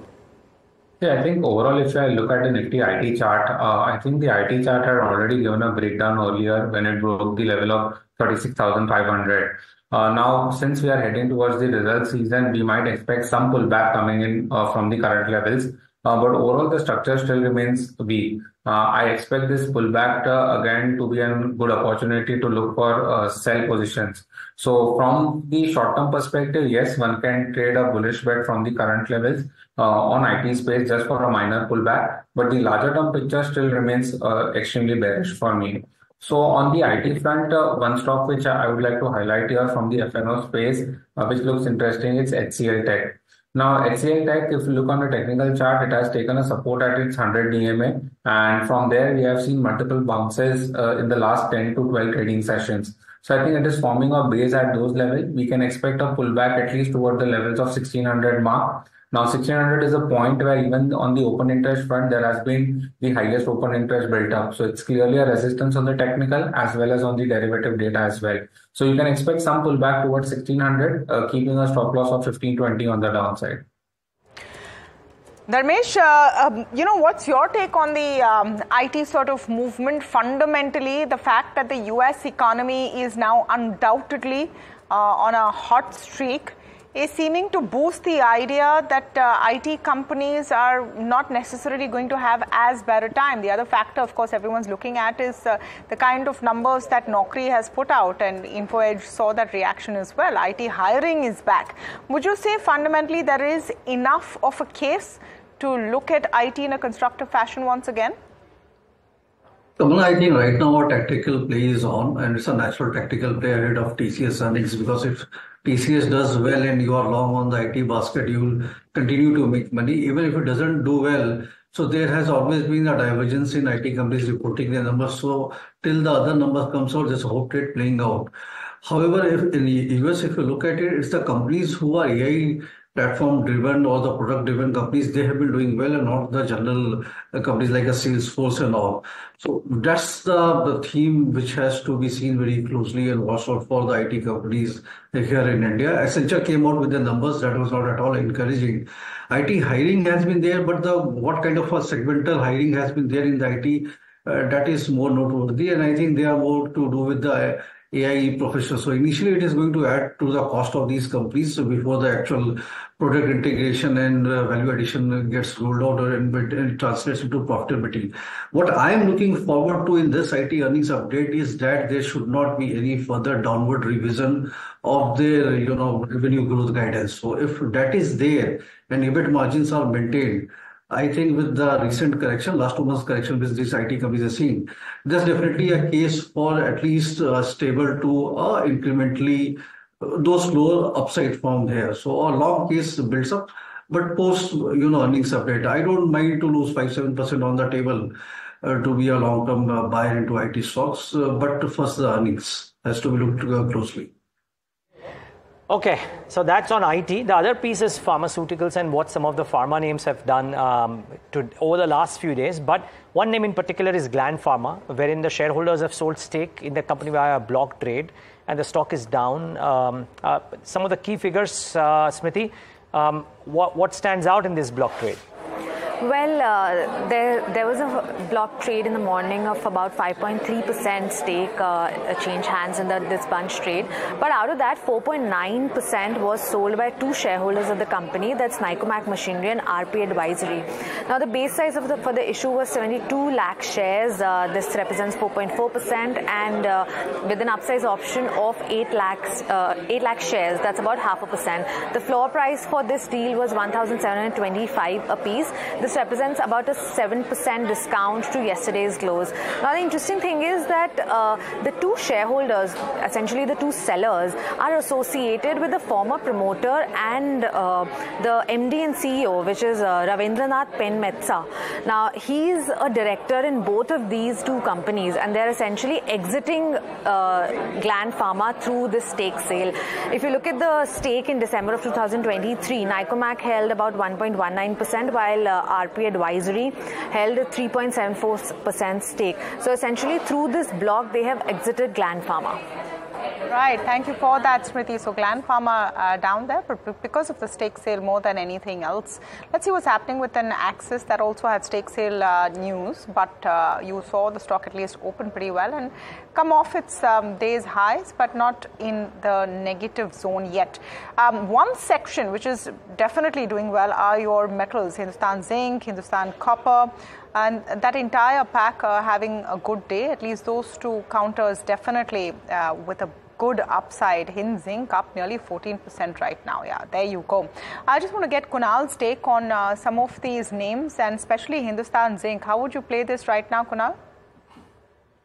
Yeah, I think overall, if I look at the Nifty I T chart, uh, I think the I T chart had already given a breakdown earlier when it broke the level of thirty-six thousand five hundred. Uh, now, since we are heading towards the results season, we might expect some pullback coming in uh, from the current levels. Uh, but overall, the structure still remains weak. Uh, I expect this pullback uh, again to be a good opportunity to look for uh, sell positions. So from the short-term perspective, yes, one can trade a bullish bet from the current levels uh, on I T space just for a minor pullback. But the larger-term picture still remains uh, extremely bearish for me. So on the I T front, uh, one stock which I would like to highlight here from the F and O space, uh, which looks interesting, is H C L Tech. Now, H C L Tech, if you look on the technical chart, it has taken a support at its one hundred D M A, and from there, we have seen multiple bounces uh, in the last ten to twelve trading sessions. So I think it is forming a base at those levels. We can expect a pullback at least toward the levels of sixteen hundred mark. Now, sixteen hundred is a point where even on the open interest front, there has been the highest open interest built up. So it's clearly a resistance on the technical as well as on the derivative data as well. So you can expect some pullback towards sixteen hundred, uh, keeping a stop loss of fifteen twenty on the downside. Dharmesh, uh, um, you know, what's your take on the um, I T sort of movement? Fundamentally, the fact that the U S economy is now undoubtedly uh, on a hot streak is seeming to boost the idea that uh, I T companies are not necessarily going to have as bad a time. The other factor, of course, everyone's looking at is uh, the kind of numbers that Naukri has put out, and InfoEdge saw that reaction as well. I T hiring is back. Would you say fundamentally there is enough of a case to look at I T in a constructive fashion once again? I think right now our tactical play is on, and it's a natural tactical play ahead of T C S earnings, because if T C S does well and you are long on the I T basket, you will continue to make money even if it doesn't do well. So there has always been a divergence in I T companies reporting their numbers. So till the other number comes out, there's a hope trade playing out. However, if in the U S, if you look at it, it's the companies who are A I platform-driven or the product-driven companies, they have been doing well, and not the general companies like a Salesforce and all. So that's the, the theme which has to be seen very closely and watched out for the I T companies here in India. Accenture came out with the numbers that was not at all encouraging. I T hiring has been there, but the what kind of a segmental hiring has been there in the I T, uh, that is more noteworthy, and I think they are more to do with the uh, A I professionals. So initially it is going to add to the cost of these companies before the actual product integration and uh, value addition gets rolled out or and, and translates into profitability. What I am looking forward to in this I T earnings update is that there should not be any further downward revision of their, you know, revenue growth guidance. So if that is there and E B I T margins are maintained, I think with the recent correction, last two months correction which these I T companies are seeing, there's definitely a case for at least uh, stable to uh, incrementally uh, those slower upside from there. So a long case builds up, but post, you know, earnings update, I don't mind to lose five to seven percent on the table uh, to be a long-term uh, buyer into I T stocks, uh, but first the earnings has to be looked uh, closely. Okay, so that's on I T. The other piece is pharmaceuticals and what some of the pharma names have done um, to, over the last few days. But one name in particular is Gland Pharma, wherein the shareholders have sold stake in the company via a block trade, and the stock is down. Um, uh, some of the key figures, uh, Smriti, um, what, what stands out in this block trade? Well, uh, there, there was a block trade in the morning of about five point three percent stake uh, change hands in the, this bunch trade. But out of that, four point nine percent was sold by two shareholders of the company. That's Nicomac Machinery and R P Advisory. Now, the base size of the, for the issue was seventy-two lakh shares. Uh, this represents four point four percent. And uh, with an upsize option of eight lakh shares, that's about half a percent. The floor price for this deal was one thousand seven hundred twenty-five apiece. This represents about a seven percent discount to yesterday's close. Now, the interesting thing is that uh, the two shareholders, essentially the two sellers, are associated with the former promoter and uh, the M D and C E O, which is uh, Ravendranath Penmetsa. Now, he's a director in both of these two companies, and they're essentially exiting uh, Gland Pharma through this stake sale. If you look at the stake in December of two thousand twenty-three, Nicomac held about one point one nine percent, while uh, R P Advisory held a three point seven four percent stake. So essentially through this block, they have exited Gland Pharma. Right. Thank you for that, Smriti. So Gland Pharma uh, down there, but because of the stake sale more than anything else. Let's see what's happening with an Axis that also had stake sale uh, news, but uh, you saw the stock at least open pretty well and come off its um, days highs, but not in the negative zone yet. Um, one section which is definitely doing well are your metals, Hindustan Zinc, Hindustan Copper. And that entire pack uh, having a good day, at least those two counters definitely uh, with a good upside. Hind Zinc up nearly fourteen percent right now. Yeah, there you go. I just want to get Kunal's take on uh, some of these names and especially Hindustan Zinc. How would you play this right now, Kunal?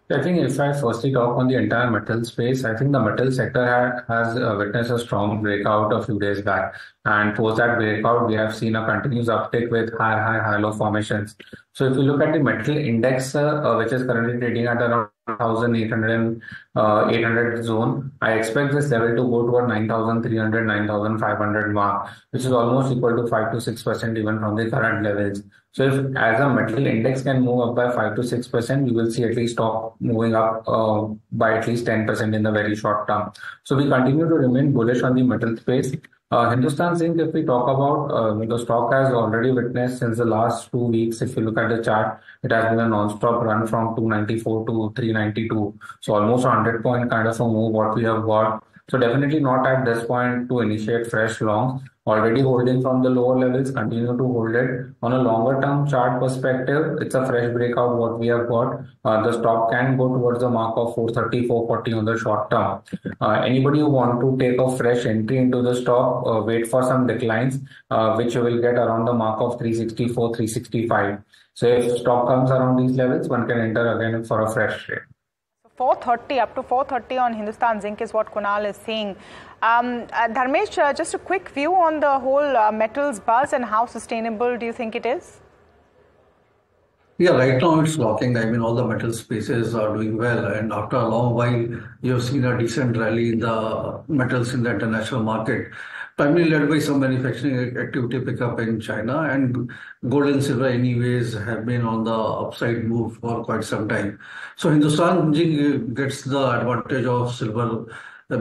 I think if I firstly talk on the entire metal space, I think the metal sector ha has uh, witnessed a strong breakout a few days back. And post that breakout, we have seen a continuous uptick with high, high, high low formations. So if you look at the metal index, uh, uh, which is currently trading at around one thousand eight hundred zone, I expect this level to go toward nine thousand three hundred, nine thousand five hundred mark, which is almost equal to five to six percent even from the current levels. So if as a metal index can move up by five to six percent, you will see at least stock moving up uh, by at least ten percent in the very short term. So we continue to remain bullish on the metal space. Uh, Hindustan Zinc, if we talk about, uh, the stock has already witnessed since the last two weeks, if you look at the chart, it has been a non-stop run from two ninety-four to three ninety-two. So almost a hundred point kind of a move what we have got. So definitely not at this point to initiate fresh longs. Already holding from the lower levels, continue to hold it. On a longer term chart perspective, it's a fresh breakout what we have got. Uh, the stock can go towards the mark of four thirty, four forty on the short term. Uh, anybody who want to take a fresh entry into the stock, uh, wait for some declines, uh, which you will get around the mark of three sixty-four, three sixty-five. So if stock comes around these levels, one can enter again for a fresh trade. four thirty, up to four thirty on Hindustan Zinc is what Kunal is saying. Um, uh, Dharmesh, uh, just a quick view on the whole uh, metals buzz and how sustainable do you think it is? Yeah, right now it's locking. I mean, all the metal spaces are doing well. And after a long while, you've seen a decent rally in the metals in the international market, primarily led by some manufacturing activity pickup in China. And gold and silver anyways have been on the upside move for quite some time. So Hindustan Zinc gets the advantage of silver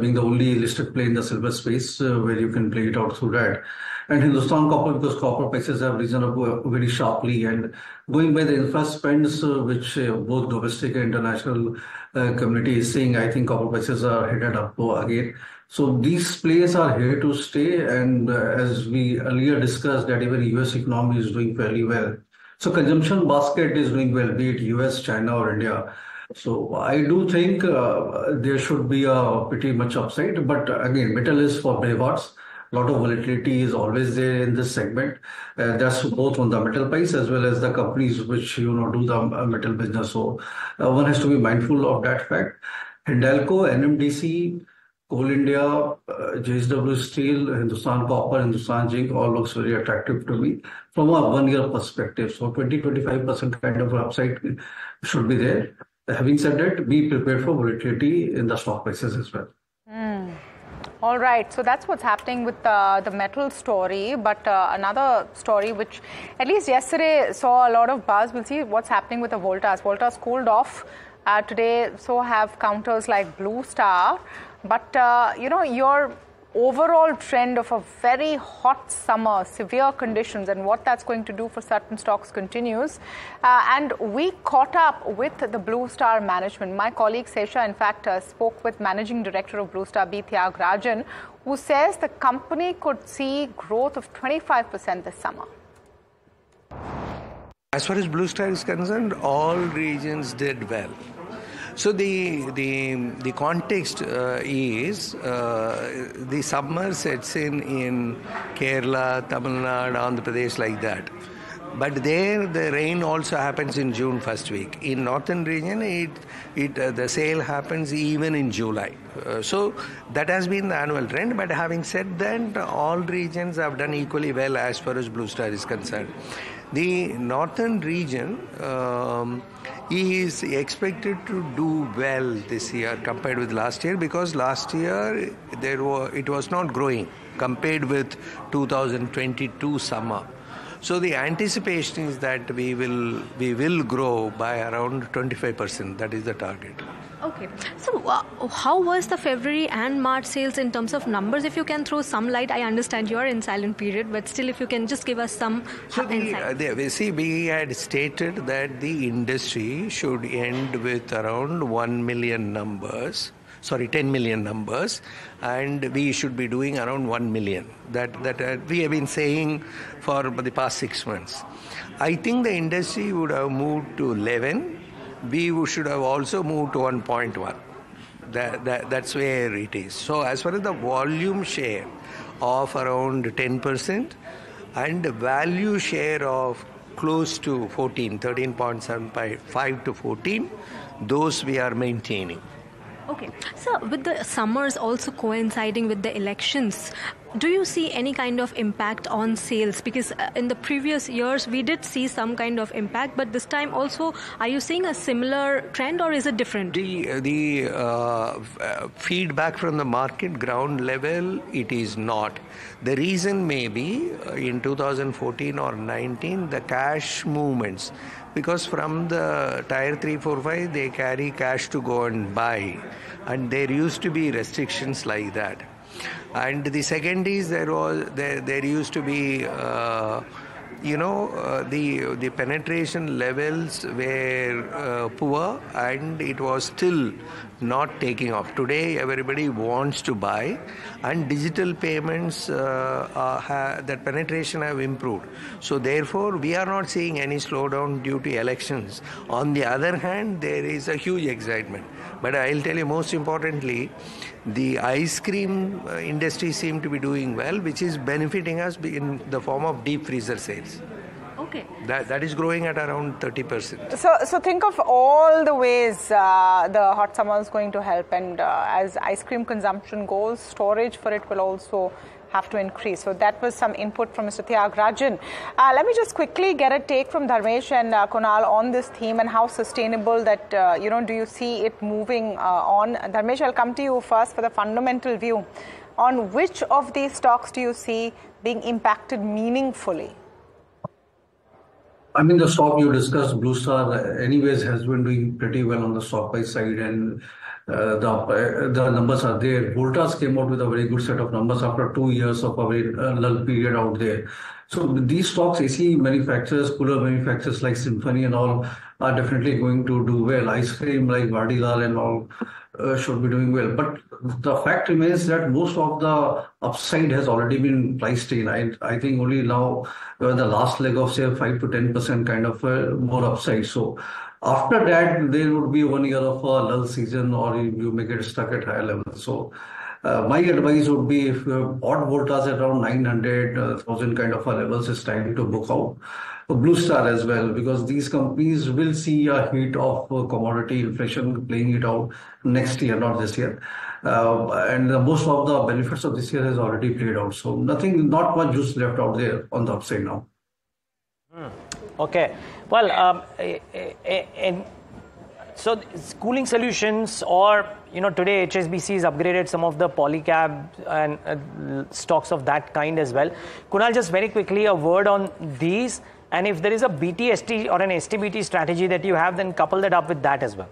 being the only listed play in the silver space uh, where you can play it out through that. And Hindustan Copper, because copper prices have risen up very sharply and going by the infra spends, uh, which uh, both domestic and international uh, community is seeing, I think copper prices are headed up again. So these plays are here to stay. And uh, as we earlier discussed, that even U S economy is doing fairly well. So consumption basket is doing well, be it U S, China or India. So I do think uh, there should be a pretty much upside, but again, metal is for brave hearts. A lot of volatility is always there in this segment. Uh, that's both on the metal price as well as the companies which, you know, do the metal business. So uh, one has to be mindful of that fact. Hindalco, N M D C, Coal India, uh, J S W Steel, Hindustan Copper, Hindustan Zinc all looks very attractive to me from a one-year perspective. So twenty to twenty-five percent kind of upside should be there. Having said that, be prepared for volatility in the stock prices as well. Mm. All right, so that's what's happening with uh, the metal story, but uh, another story which at least yesterday saw a lot of buzz. We'll see what's happening with the Voltas. Voltas cooled off uh, today, so have counters like Blue Star. But, uh, you know, your overall trend of a very hot summer, severe conditions, and what that's going to do for certain stocks continues. Uh, and we caught up with the Blue Star management. My colleague Sesha, in fact, uh, spoke with Managing Director of Blue Star, B. Thiagarajan, who says the company could see growth of twenty-five percent this summer. As far as Blue Star is concerned, all regions did well. So the the the context uh, is uh, the summer sets in in Kerala, Tamil Nadu, Andhra Pradesh, like that. But there the rain also happens in June first week. In northern region, it it uh, the sale happens even in July. Uh, so that has been the annual trend. But having said that, all regions have done equally well as far as Blue Star is concerned. The northern region um, is expected to do well this year compared with last year, because last year there were, it was not growing compared with two thousand twenty-two summer. So the anticipation is that we will we will grow by around twenty-five percent. That is the target. Okay. So uh, how was the February and March sales in terms of numbers? If you can throw some light, I understand you are in silent period, but still if you can just give us some so the, insight. Uh, the, see, we had stated that the industry should end with around one million numbers. Sorry, ten million numbers, and we should be doing around one million. That that uh, we have been saying for the past six months. I think the industry would have moved to eleven. We should have also moved to one point one. That, that that's where it is. So as far as the volume share of around ten percent and the value share of close to fourteen, thirteen point seven five to fourteen, those we are maintaining. Okay. So with the summers also coinciding with the elections, do you see any kind of impact on sales? Because in the previous years, we did see some kind of impact, but this time also, are you seeing a similar trend or is it different? The, the uh, feedback from the market ground level, it is not. The reason may be in two thousand fourteen or nineteen, the cash movements. Because from the tier three, four, five, they carry cash to go and buy. And there used to be restrictions like that. And the second is there was there, there used to be, uh, you know, uh, the, the penetration levels were uh, poor and it was still not taking off. Today, everybody wants to buy, and digital payments, uh, are, have, that penetration have improved. So therefore, we are not seeing any slowdown due to elections. On the other hand, there is a huge excitement. But I'll tell you most importantly, the ice cream industry seemed to be doing well, which is benefiting us in the form of deep freezer sales. Okay. That, that is growing at around thirty percent. So, so think of all the ways uh, the hot summer is going to help, and uh, as ice cream consumption goes, storage for it will also have to increase. So that was some input from Mister Thiagarajan. Uh, let me just quickly get a take from Dharmesh and uh, Kunal on this theme and how sustainable that, uh, you know, do you see it moving uh, on? Dharmesh, I'll come to you first for the fundamental view. On which of these stocks do you see being impacted meaningfully? I mean, the stock you discussed, Blue Star, anyways, has been doing pretty well on the stock price side, and uh, the uh, the numbers are there. Voltas came out with a very good set of numbers after two years of a very uh, lull period out there. So these stocks, A C manufacturers, cooler manufacturers like Symphony and all are definitely going to do well. Ice cream like Vadilal and all uh, should be doing well. But the fact remains that most of the upside has already been priced in. I, I think only now uh, the last leg of say five to ten percent kind of uh, more upside. So after that, there would be one year of a lull season, or you may get stuck at higher levels. So uh, my advice would be, if you have bought Voltas at around nine hundred thousand kind of a levels, it's time to book out. Blue Star as well, because these companies will see a heat of commodity inflation playing it out next year, not this year. Uh, and most of the benefits of this year has already played out. So nothing, not much juice left out there on the upside now. Mm. Okay. Well, um, in, So cooling solutions, or you know, today H S B C has upgraded some of the polycab and uh, stocks of that kind as well. Kunal, just very quickly a word on these, and if there is a B T S T or an S T B T strategy that you have, then couple that up with that as well.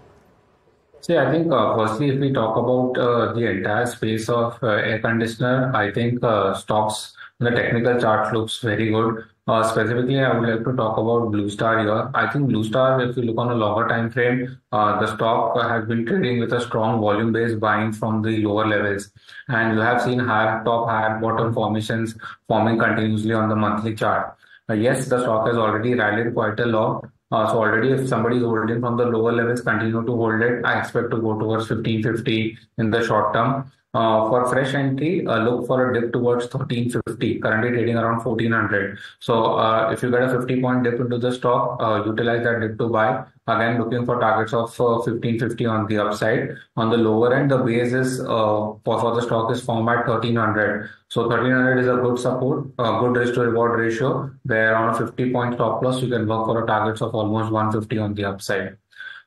See, I think uh, firstly, if we talk about uh, the entire space of uh, air conditioner, I think uh, stocks, the technical chart looks very good. Uh, specifically, I would like to talk about Blue Star here. I think Blue Star, if you look on a longer time frame, uh, the stock has been trading with a strong volume-based buying from the lower levels. And you have seen higher top, higher bottom formations forming continuously on the monthly chart. Uh, yes, the stock has already rallied quite a lot. Uh, so already if somebody is holding from the lower levels, continue to hold it. I expect to go towards fifteen fifty in the short term. Uh, for fresh entry, uh, look for a dip towards thirteen fifty, currently trading around fourteen hundred. So uh, if you get a fifty point dip into the stock, uh, utilize that dip to buy. Again, looking for targets of uh, fifteen fifty on the upside. On the lower end, the base is uh, for, for the stock is formed at thirteen hundred. So thirteen hundred is a good support, a good risk to reward ratio, where on a fifty point stop loss, you can work for a targets of almost one fifty on the upside.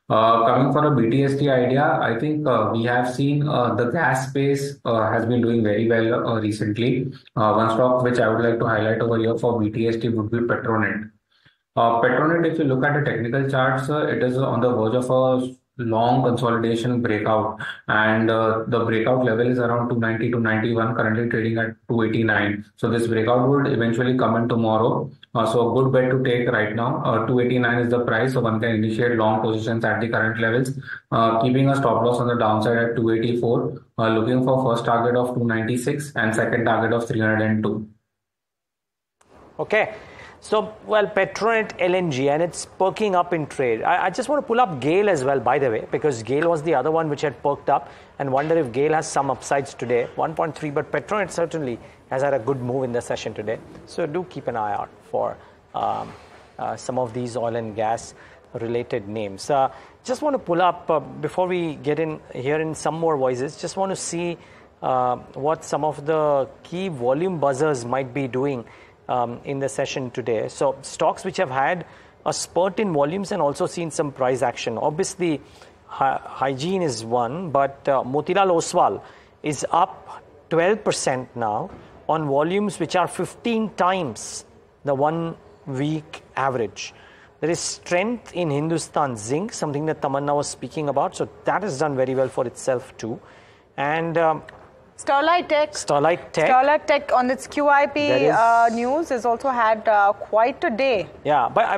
Uh, coming for a B T S T idea, I think uh, we have seen uh, the gas space uh, has been doing very well uh, recently. Uh, one stock which I would like to highlight over here for B T S T would be Petronet. Uh, Petronet, if you look at the technical charts, uh, it is on the verge of a long consolidation breakout, and uh, the breakout level is around two ninety to ninety-one, currently trading at two eighty-nine. So this breakout would eventually come in tomorrow. Uh, so a good bet to take right now. Uh, two eighty-nine is the price, so one can initiate long positions at the current levels, uh, keeping a stop loss on the downside at two eighty-four, uh, looking for first target of two ninety-six and second target of three oh two. Okay. So, well, Petronet L N G, and it's perking up in trade. I, I just want to pull up GAIL as well, by the way, because GAIL was the other one which had perked up, and wonder if GAIL has some upsides today. one point three, but Petronet certainly has had a good move in the session today. So do keep an eye out for um, uh, some of these oil and gas related names. Uh, just want to pull up, uh, before we get in here in some more voices, just want to see uh, what some of the key volume buzzers might be doing Um, in the session today. So stocks which have had a spurt in volumes and also seen some price action. Obviously, hy hygiene is one, but uh, Motilal Oswal is up twelve percent now on volumes which are fifteen times the one-week average. There is strength in Hindustan Zinc, something that Tamanna was speaking about. So that has done very well for itself too. And Um, Sterlite Tech. Sterlite Tech. Sterlite Tech on its Q I P is, uh, news has also had uh, quite a day. Yeah, but I,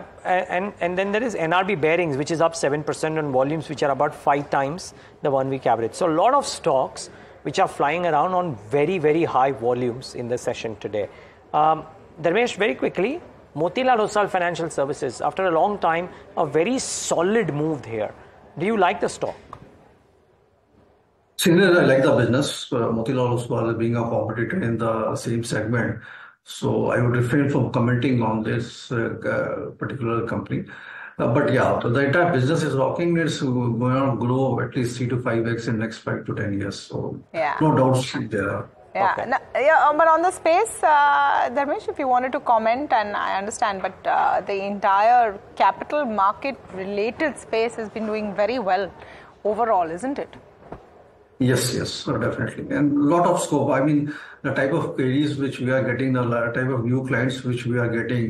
and and then there is N R B Bearings, which is up seven percent on volumes which are about five times the one-week average. So a lot of stocks which are flying around on very, very high volumes in the session today. Um, Dharmesh, very quickly, Motilal Oswal Financial Services, after a long time, a very solid move here. Do you like the stock? Similarly, I like the business. Uh, Motilal Oswal being a competitor in the same segment, so I would refrain from commenting on this uh, particular company. Uh, but yeah, the entire business is working. It's going to grow at least three to five x in next five to ten years. So yeah, no doubts there are. Yeah, okay. No, yeah, um, but on the space, uh, Dharmesh, if you wanted to comment, and I understand, but uh, the entire capital market related space has been doing very well overall, isn't it? Yes, yes, definitely. And a lot of scope. I mean, the type of queries which we are getting, the type of new clients which we are getting,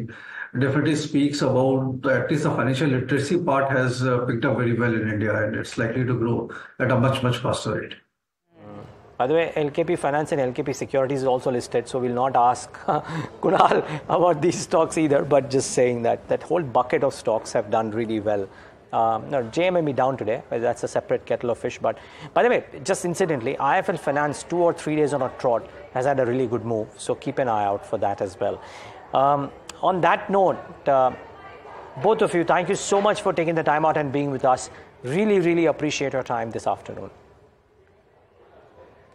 definitely speaks about at least the financial literacy part has uh, picked up very well in India, and it's likely to grow at a much, much faster rate. Mm. By the way, L K P Finance and L K P Securities is also listed, so we'll not ask Kunal about these stocks either, but just saying that that whole bucket of stocks have done really well. Um, no, J M M be down today, that's a separate kettle of fish. But by the way, just incidentally, I F L Finance two or three days on a trot has had a really good move, so keep an eye out for that as well. Um, on that note, uh, both of you, thank you so much for taking the time out and being with us. Really, really appreciate your time this afternoon.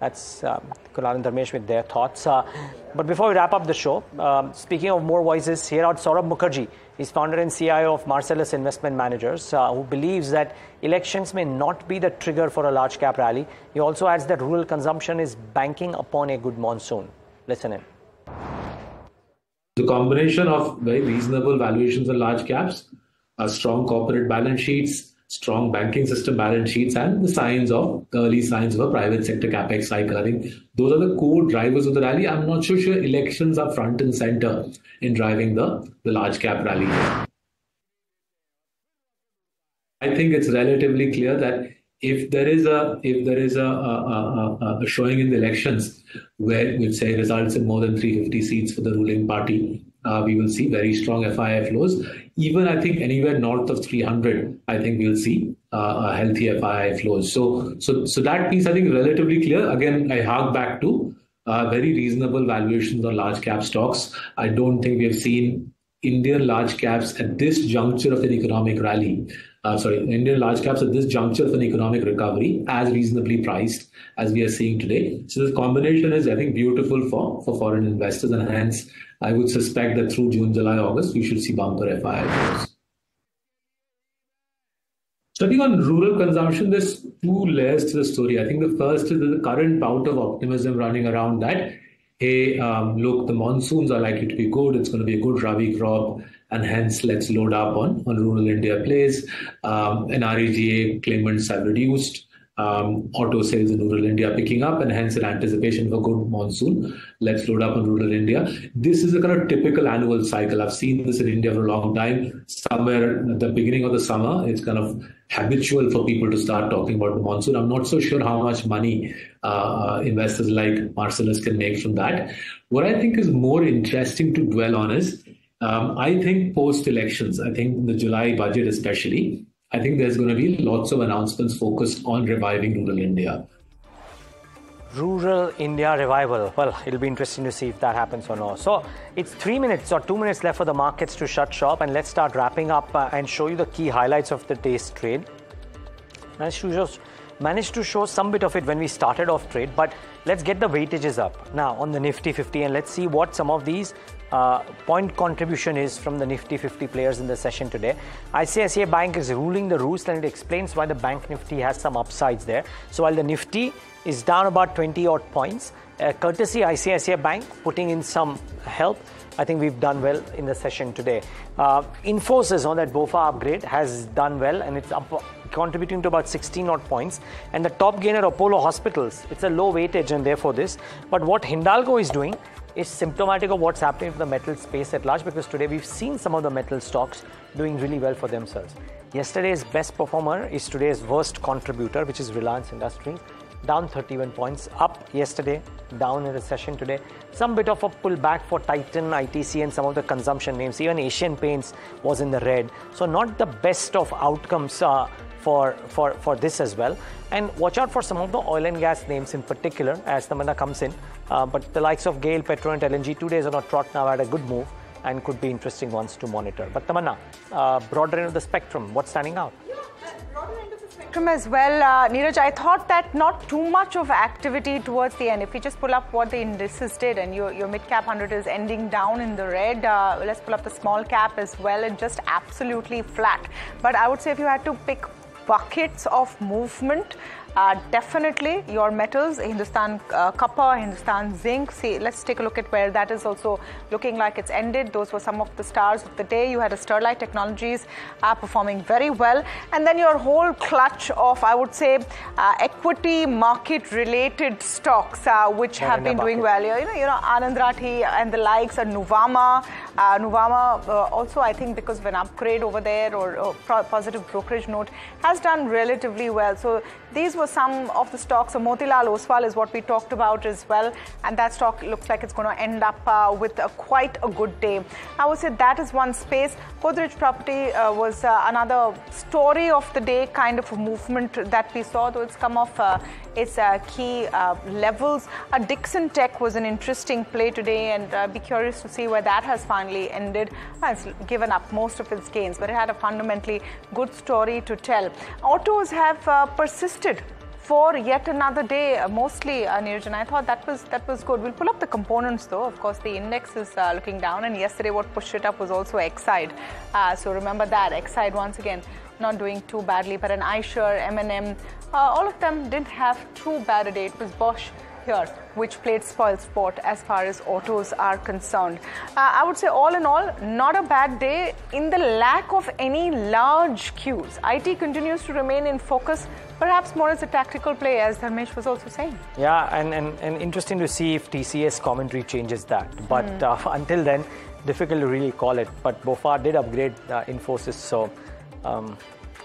That's uh, Kunal and Dharmesh with their thoughts. Uh, but before we wrap up the show, um, speaking of more voices, here out Saurabh Mukherjee. He's founder and C I O of Marcellus Investment Managers, uh, who believes that elections may not be the trigger for a large cap rally. He also adds that rural consumption is banking upon a good monsoon. Listen in. The combination of very reasonable valuations and large caps, uh, strong corporate balance sheets, strong banking system balance sheets and the signs of the early signs of a private sector capex cycle. I think those are the core drivers of the rally. I'm not sure sure elections are front and center in driving the, the large cap rally. I think it's relatively clear that if there is a if there is a, a, a, a showing in the elections where we'll say results in more than three hundred fifty seats for the ruling party, Uh, we will see very strong F I I flows. Even I think anywhere north of three hundred, I think we'll see uh, a healthy F I I flows. So, so, so that piece I think relatively clear. Again, I hark back to uh, very reasonable valuations on large cap stocks. I don't think we have seen Indian large caps at this juncture of an economic rally. Uh, sorry, Indian large caps at this juncture of an economic recovery as reasonably priced as we are seeing today. So this combination is, I think, beautiful for, for foreign investors, and hence I would suspect that through June, July, August, we should see bumper F I Is. So I think on rural consumption, there's two layers to the story. I think the first is the current bout of optimism running around that, hey, um, look, the monsoons are likely to be good. It's going to be a good Rabi crop. And hence, let's load up on, on rural India plays. Um, N R E G A claimants have reduced. Um, auto sales in rural India picking up, and hence in anticipation of a good monsoon, let's load up on rural India. This is a kind of typical annual cycle. I've seen this in India for a long time. Somewhere at the beginning of the summer, it's kind of habitual for people to start talking about the monsoon. I'm not so sure how much money uh, investors like Marcellus can make from that. What I think is more interesting to dwell on is, um, I think post-elections, I think in the July budget especially, I think there's going to be lots of announcements focused on reviving rural India. Rural India revival. Well, it'll be interesting to see if that happens or not. So it's three minutes or two minutes left for the markets to shut shop, and let's start wrapping up uh, and show you the key highlights of the day's trade. Managed to, just, managed to show some bit of it when we started off trade, but let's get the weightages up now on the Nifty fifty, and let's see what some of these Uh, point contribution is from the Nifty fifty players in the session today. I C I C I Bank is ruling the roost, and it explains why the Bank Nifty has some upsides there. So while the Nifty is down about twenty odd points, uh, courtesy I C I C I Bank putting in some help, I think we've done well in the session today. Uh, Infosys on that BOFA upgrade has done well, and it's up, contributing to about sixteen odd points. And the top gainer, Apollo Hospitals, it's a low weightage and therefore this. But what Hindalco is doing is symptomatic of what's happening to the metal space at large, because today we've seen some of the metal stocks doing really well for themselves. Yesterday's best performer is today's worst contributor, which is Reliance Industries, down thirty-one points, up yesterday, down in the session today. Some bit of a pullback for Titan, I T C and some of the consumption names. Even Asian Paints was in the red. So not the best of outcomes uh, for, for, for this as well. And watch out for some of the oil and gas names in particular as the mana comes in. Uh, but the likes of GAIL, Petronet, L N G, two days on a trot now had a good move and could be interesting ones to monitor. But Tamanna, uh, broader end of the spectrum, what's standing out? Yeah, broader end of the spectrum as well, uh, Neeraj. I thought that not too much of activity towards the end. If we just pull up what the indices did, and your, your mid-cap one hundred is ending down in the red, uh, let's pull up the small cap as well, and just absolutely flat. But I would say if you had to pick buckets of movement, Uh, definitely your metals, Hindustan uh, Copper, Hindustan Zinc. See, let's take a look at where that is also looking like it's ended. Those were some of the stars of the day. You had a Sterlite Technologies uh, performing very well. And then your whole clutch of, I would say, uh, equity market-related stocks, uh, which yeah, have been doing well. You know, you know, Anand Rathi and the likes, and Nuvama. Uh, Nuvama uh, also, I think, because of an upgrade over there or, or positive brokerage note, has done relatively well. So these were some of the stocks. So Motilal Oswal is what we talked about as well, and that stock looks like it's going to end up uh, with a, quite a good day. I would say that is one space. Godrej Property uh, was uh, another story of the day, kind of a movement that we saw, though it's come off uh, its uh, key uh, levels. Uh, Dixon Tech was an interesting play today, and uh, be curious to see where that has finally ended. Uh, it's given up most of its gains, but it had a fundamentally good story to tell. Autos have uh, persisted for yet another day, uh, mostly uh, Neeraj, and I thought that was that was good. We'll pull up the components though. Of course, the index is uh, looking down, and yesterday what pushed it up was also Excide. Uh, so remember that Excide once again not doing too badly, but an iShares, M and M, uh, all of them didn't have too bad a day. It was Bosch here, which played spoil sport as far as autos are concerned. Uh, I would say all in all, not a bad day in the lack of any large queues. I T continues to remain in focus, perhaps more as a tactical play, as Dharmesh was also saying. Yeah, and, and, and interesting to see if T C S commentary changes that. But mm. uh, until then, difficult to really call it. But B O F A did upgrade uh, Infosys, so... Um,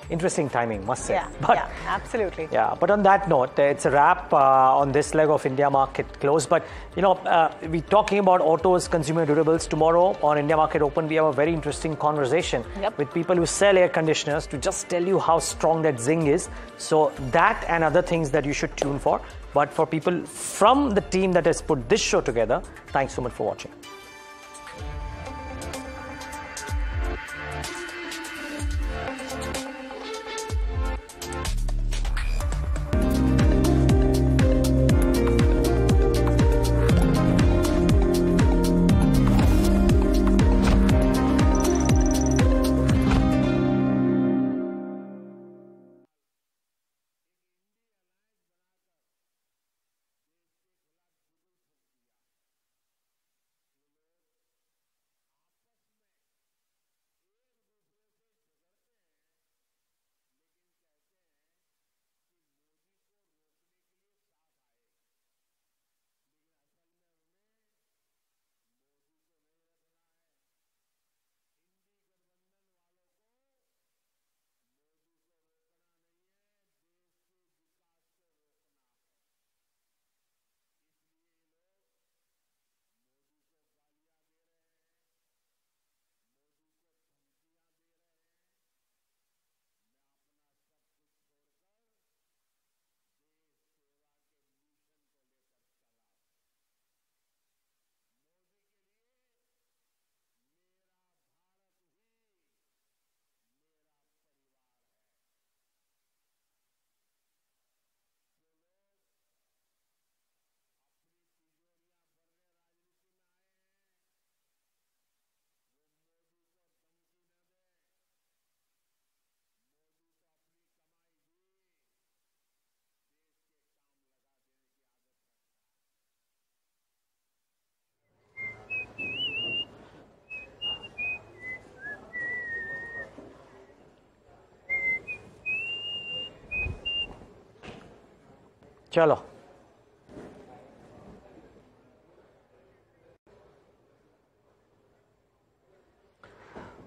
Interesting timing, must say. Yeah, but, yeah, absolutely. Yeah, but on that note, it's a wrap uh, on this leg of India Market Close. But, you know, uh, we're talking about autos, consumer durables. Tomorrow on India Market Open, we have a very interesting conversation yep. with people who sell air conditioners to just tell you how strong that Zing is. So that and other things that you should tune for. But for people from the team that has put this show together, thanks so much for watching. Chalo.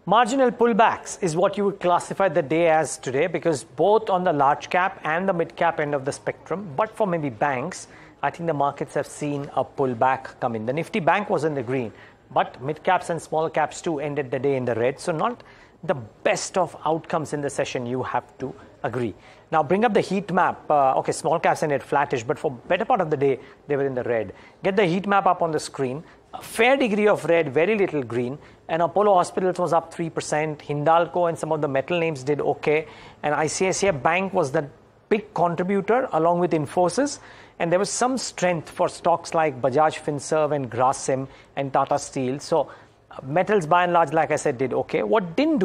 Marginal pullbacks is what you would classify the day as today, because both on the large cap and the mid cap end of the spectrum, but for maybe banks, I think the markets have seen a pullback come in. The Nifty Bank was in the green, but mid caps and small caps too ended the day in the red. So not the best of outcomes in the session, you have to agree. Now bring up the heat map. Uh, okay, small caps ended flattish, but for better part of the day, they were in the red. Get the heat map up on the screen. A fair degree of red, very little green. And Apollo Hospitals was up three percent. Hindalco and some of the metal names did okay. And I C I C I Bank was the big contributor along with Infosys. And there was some strength for stocks like Bajaj FinServ and Grasim and Tata Steel. So uh, metals by and large, like I said, did okay. What didn't do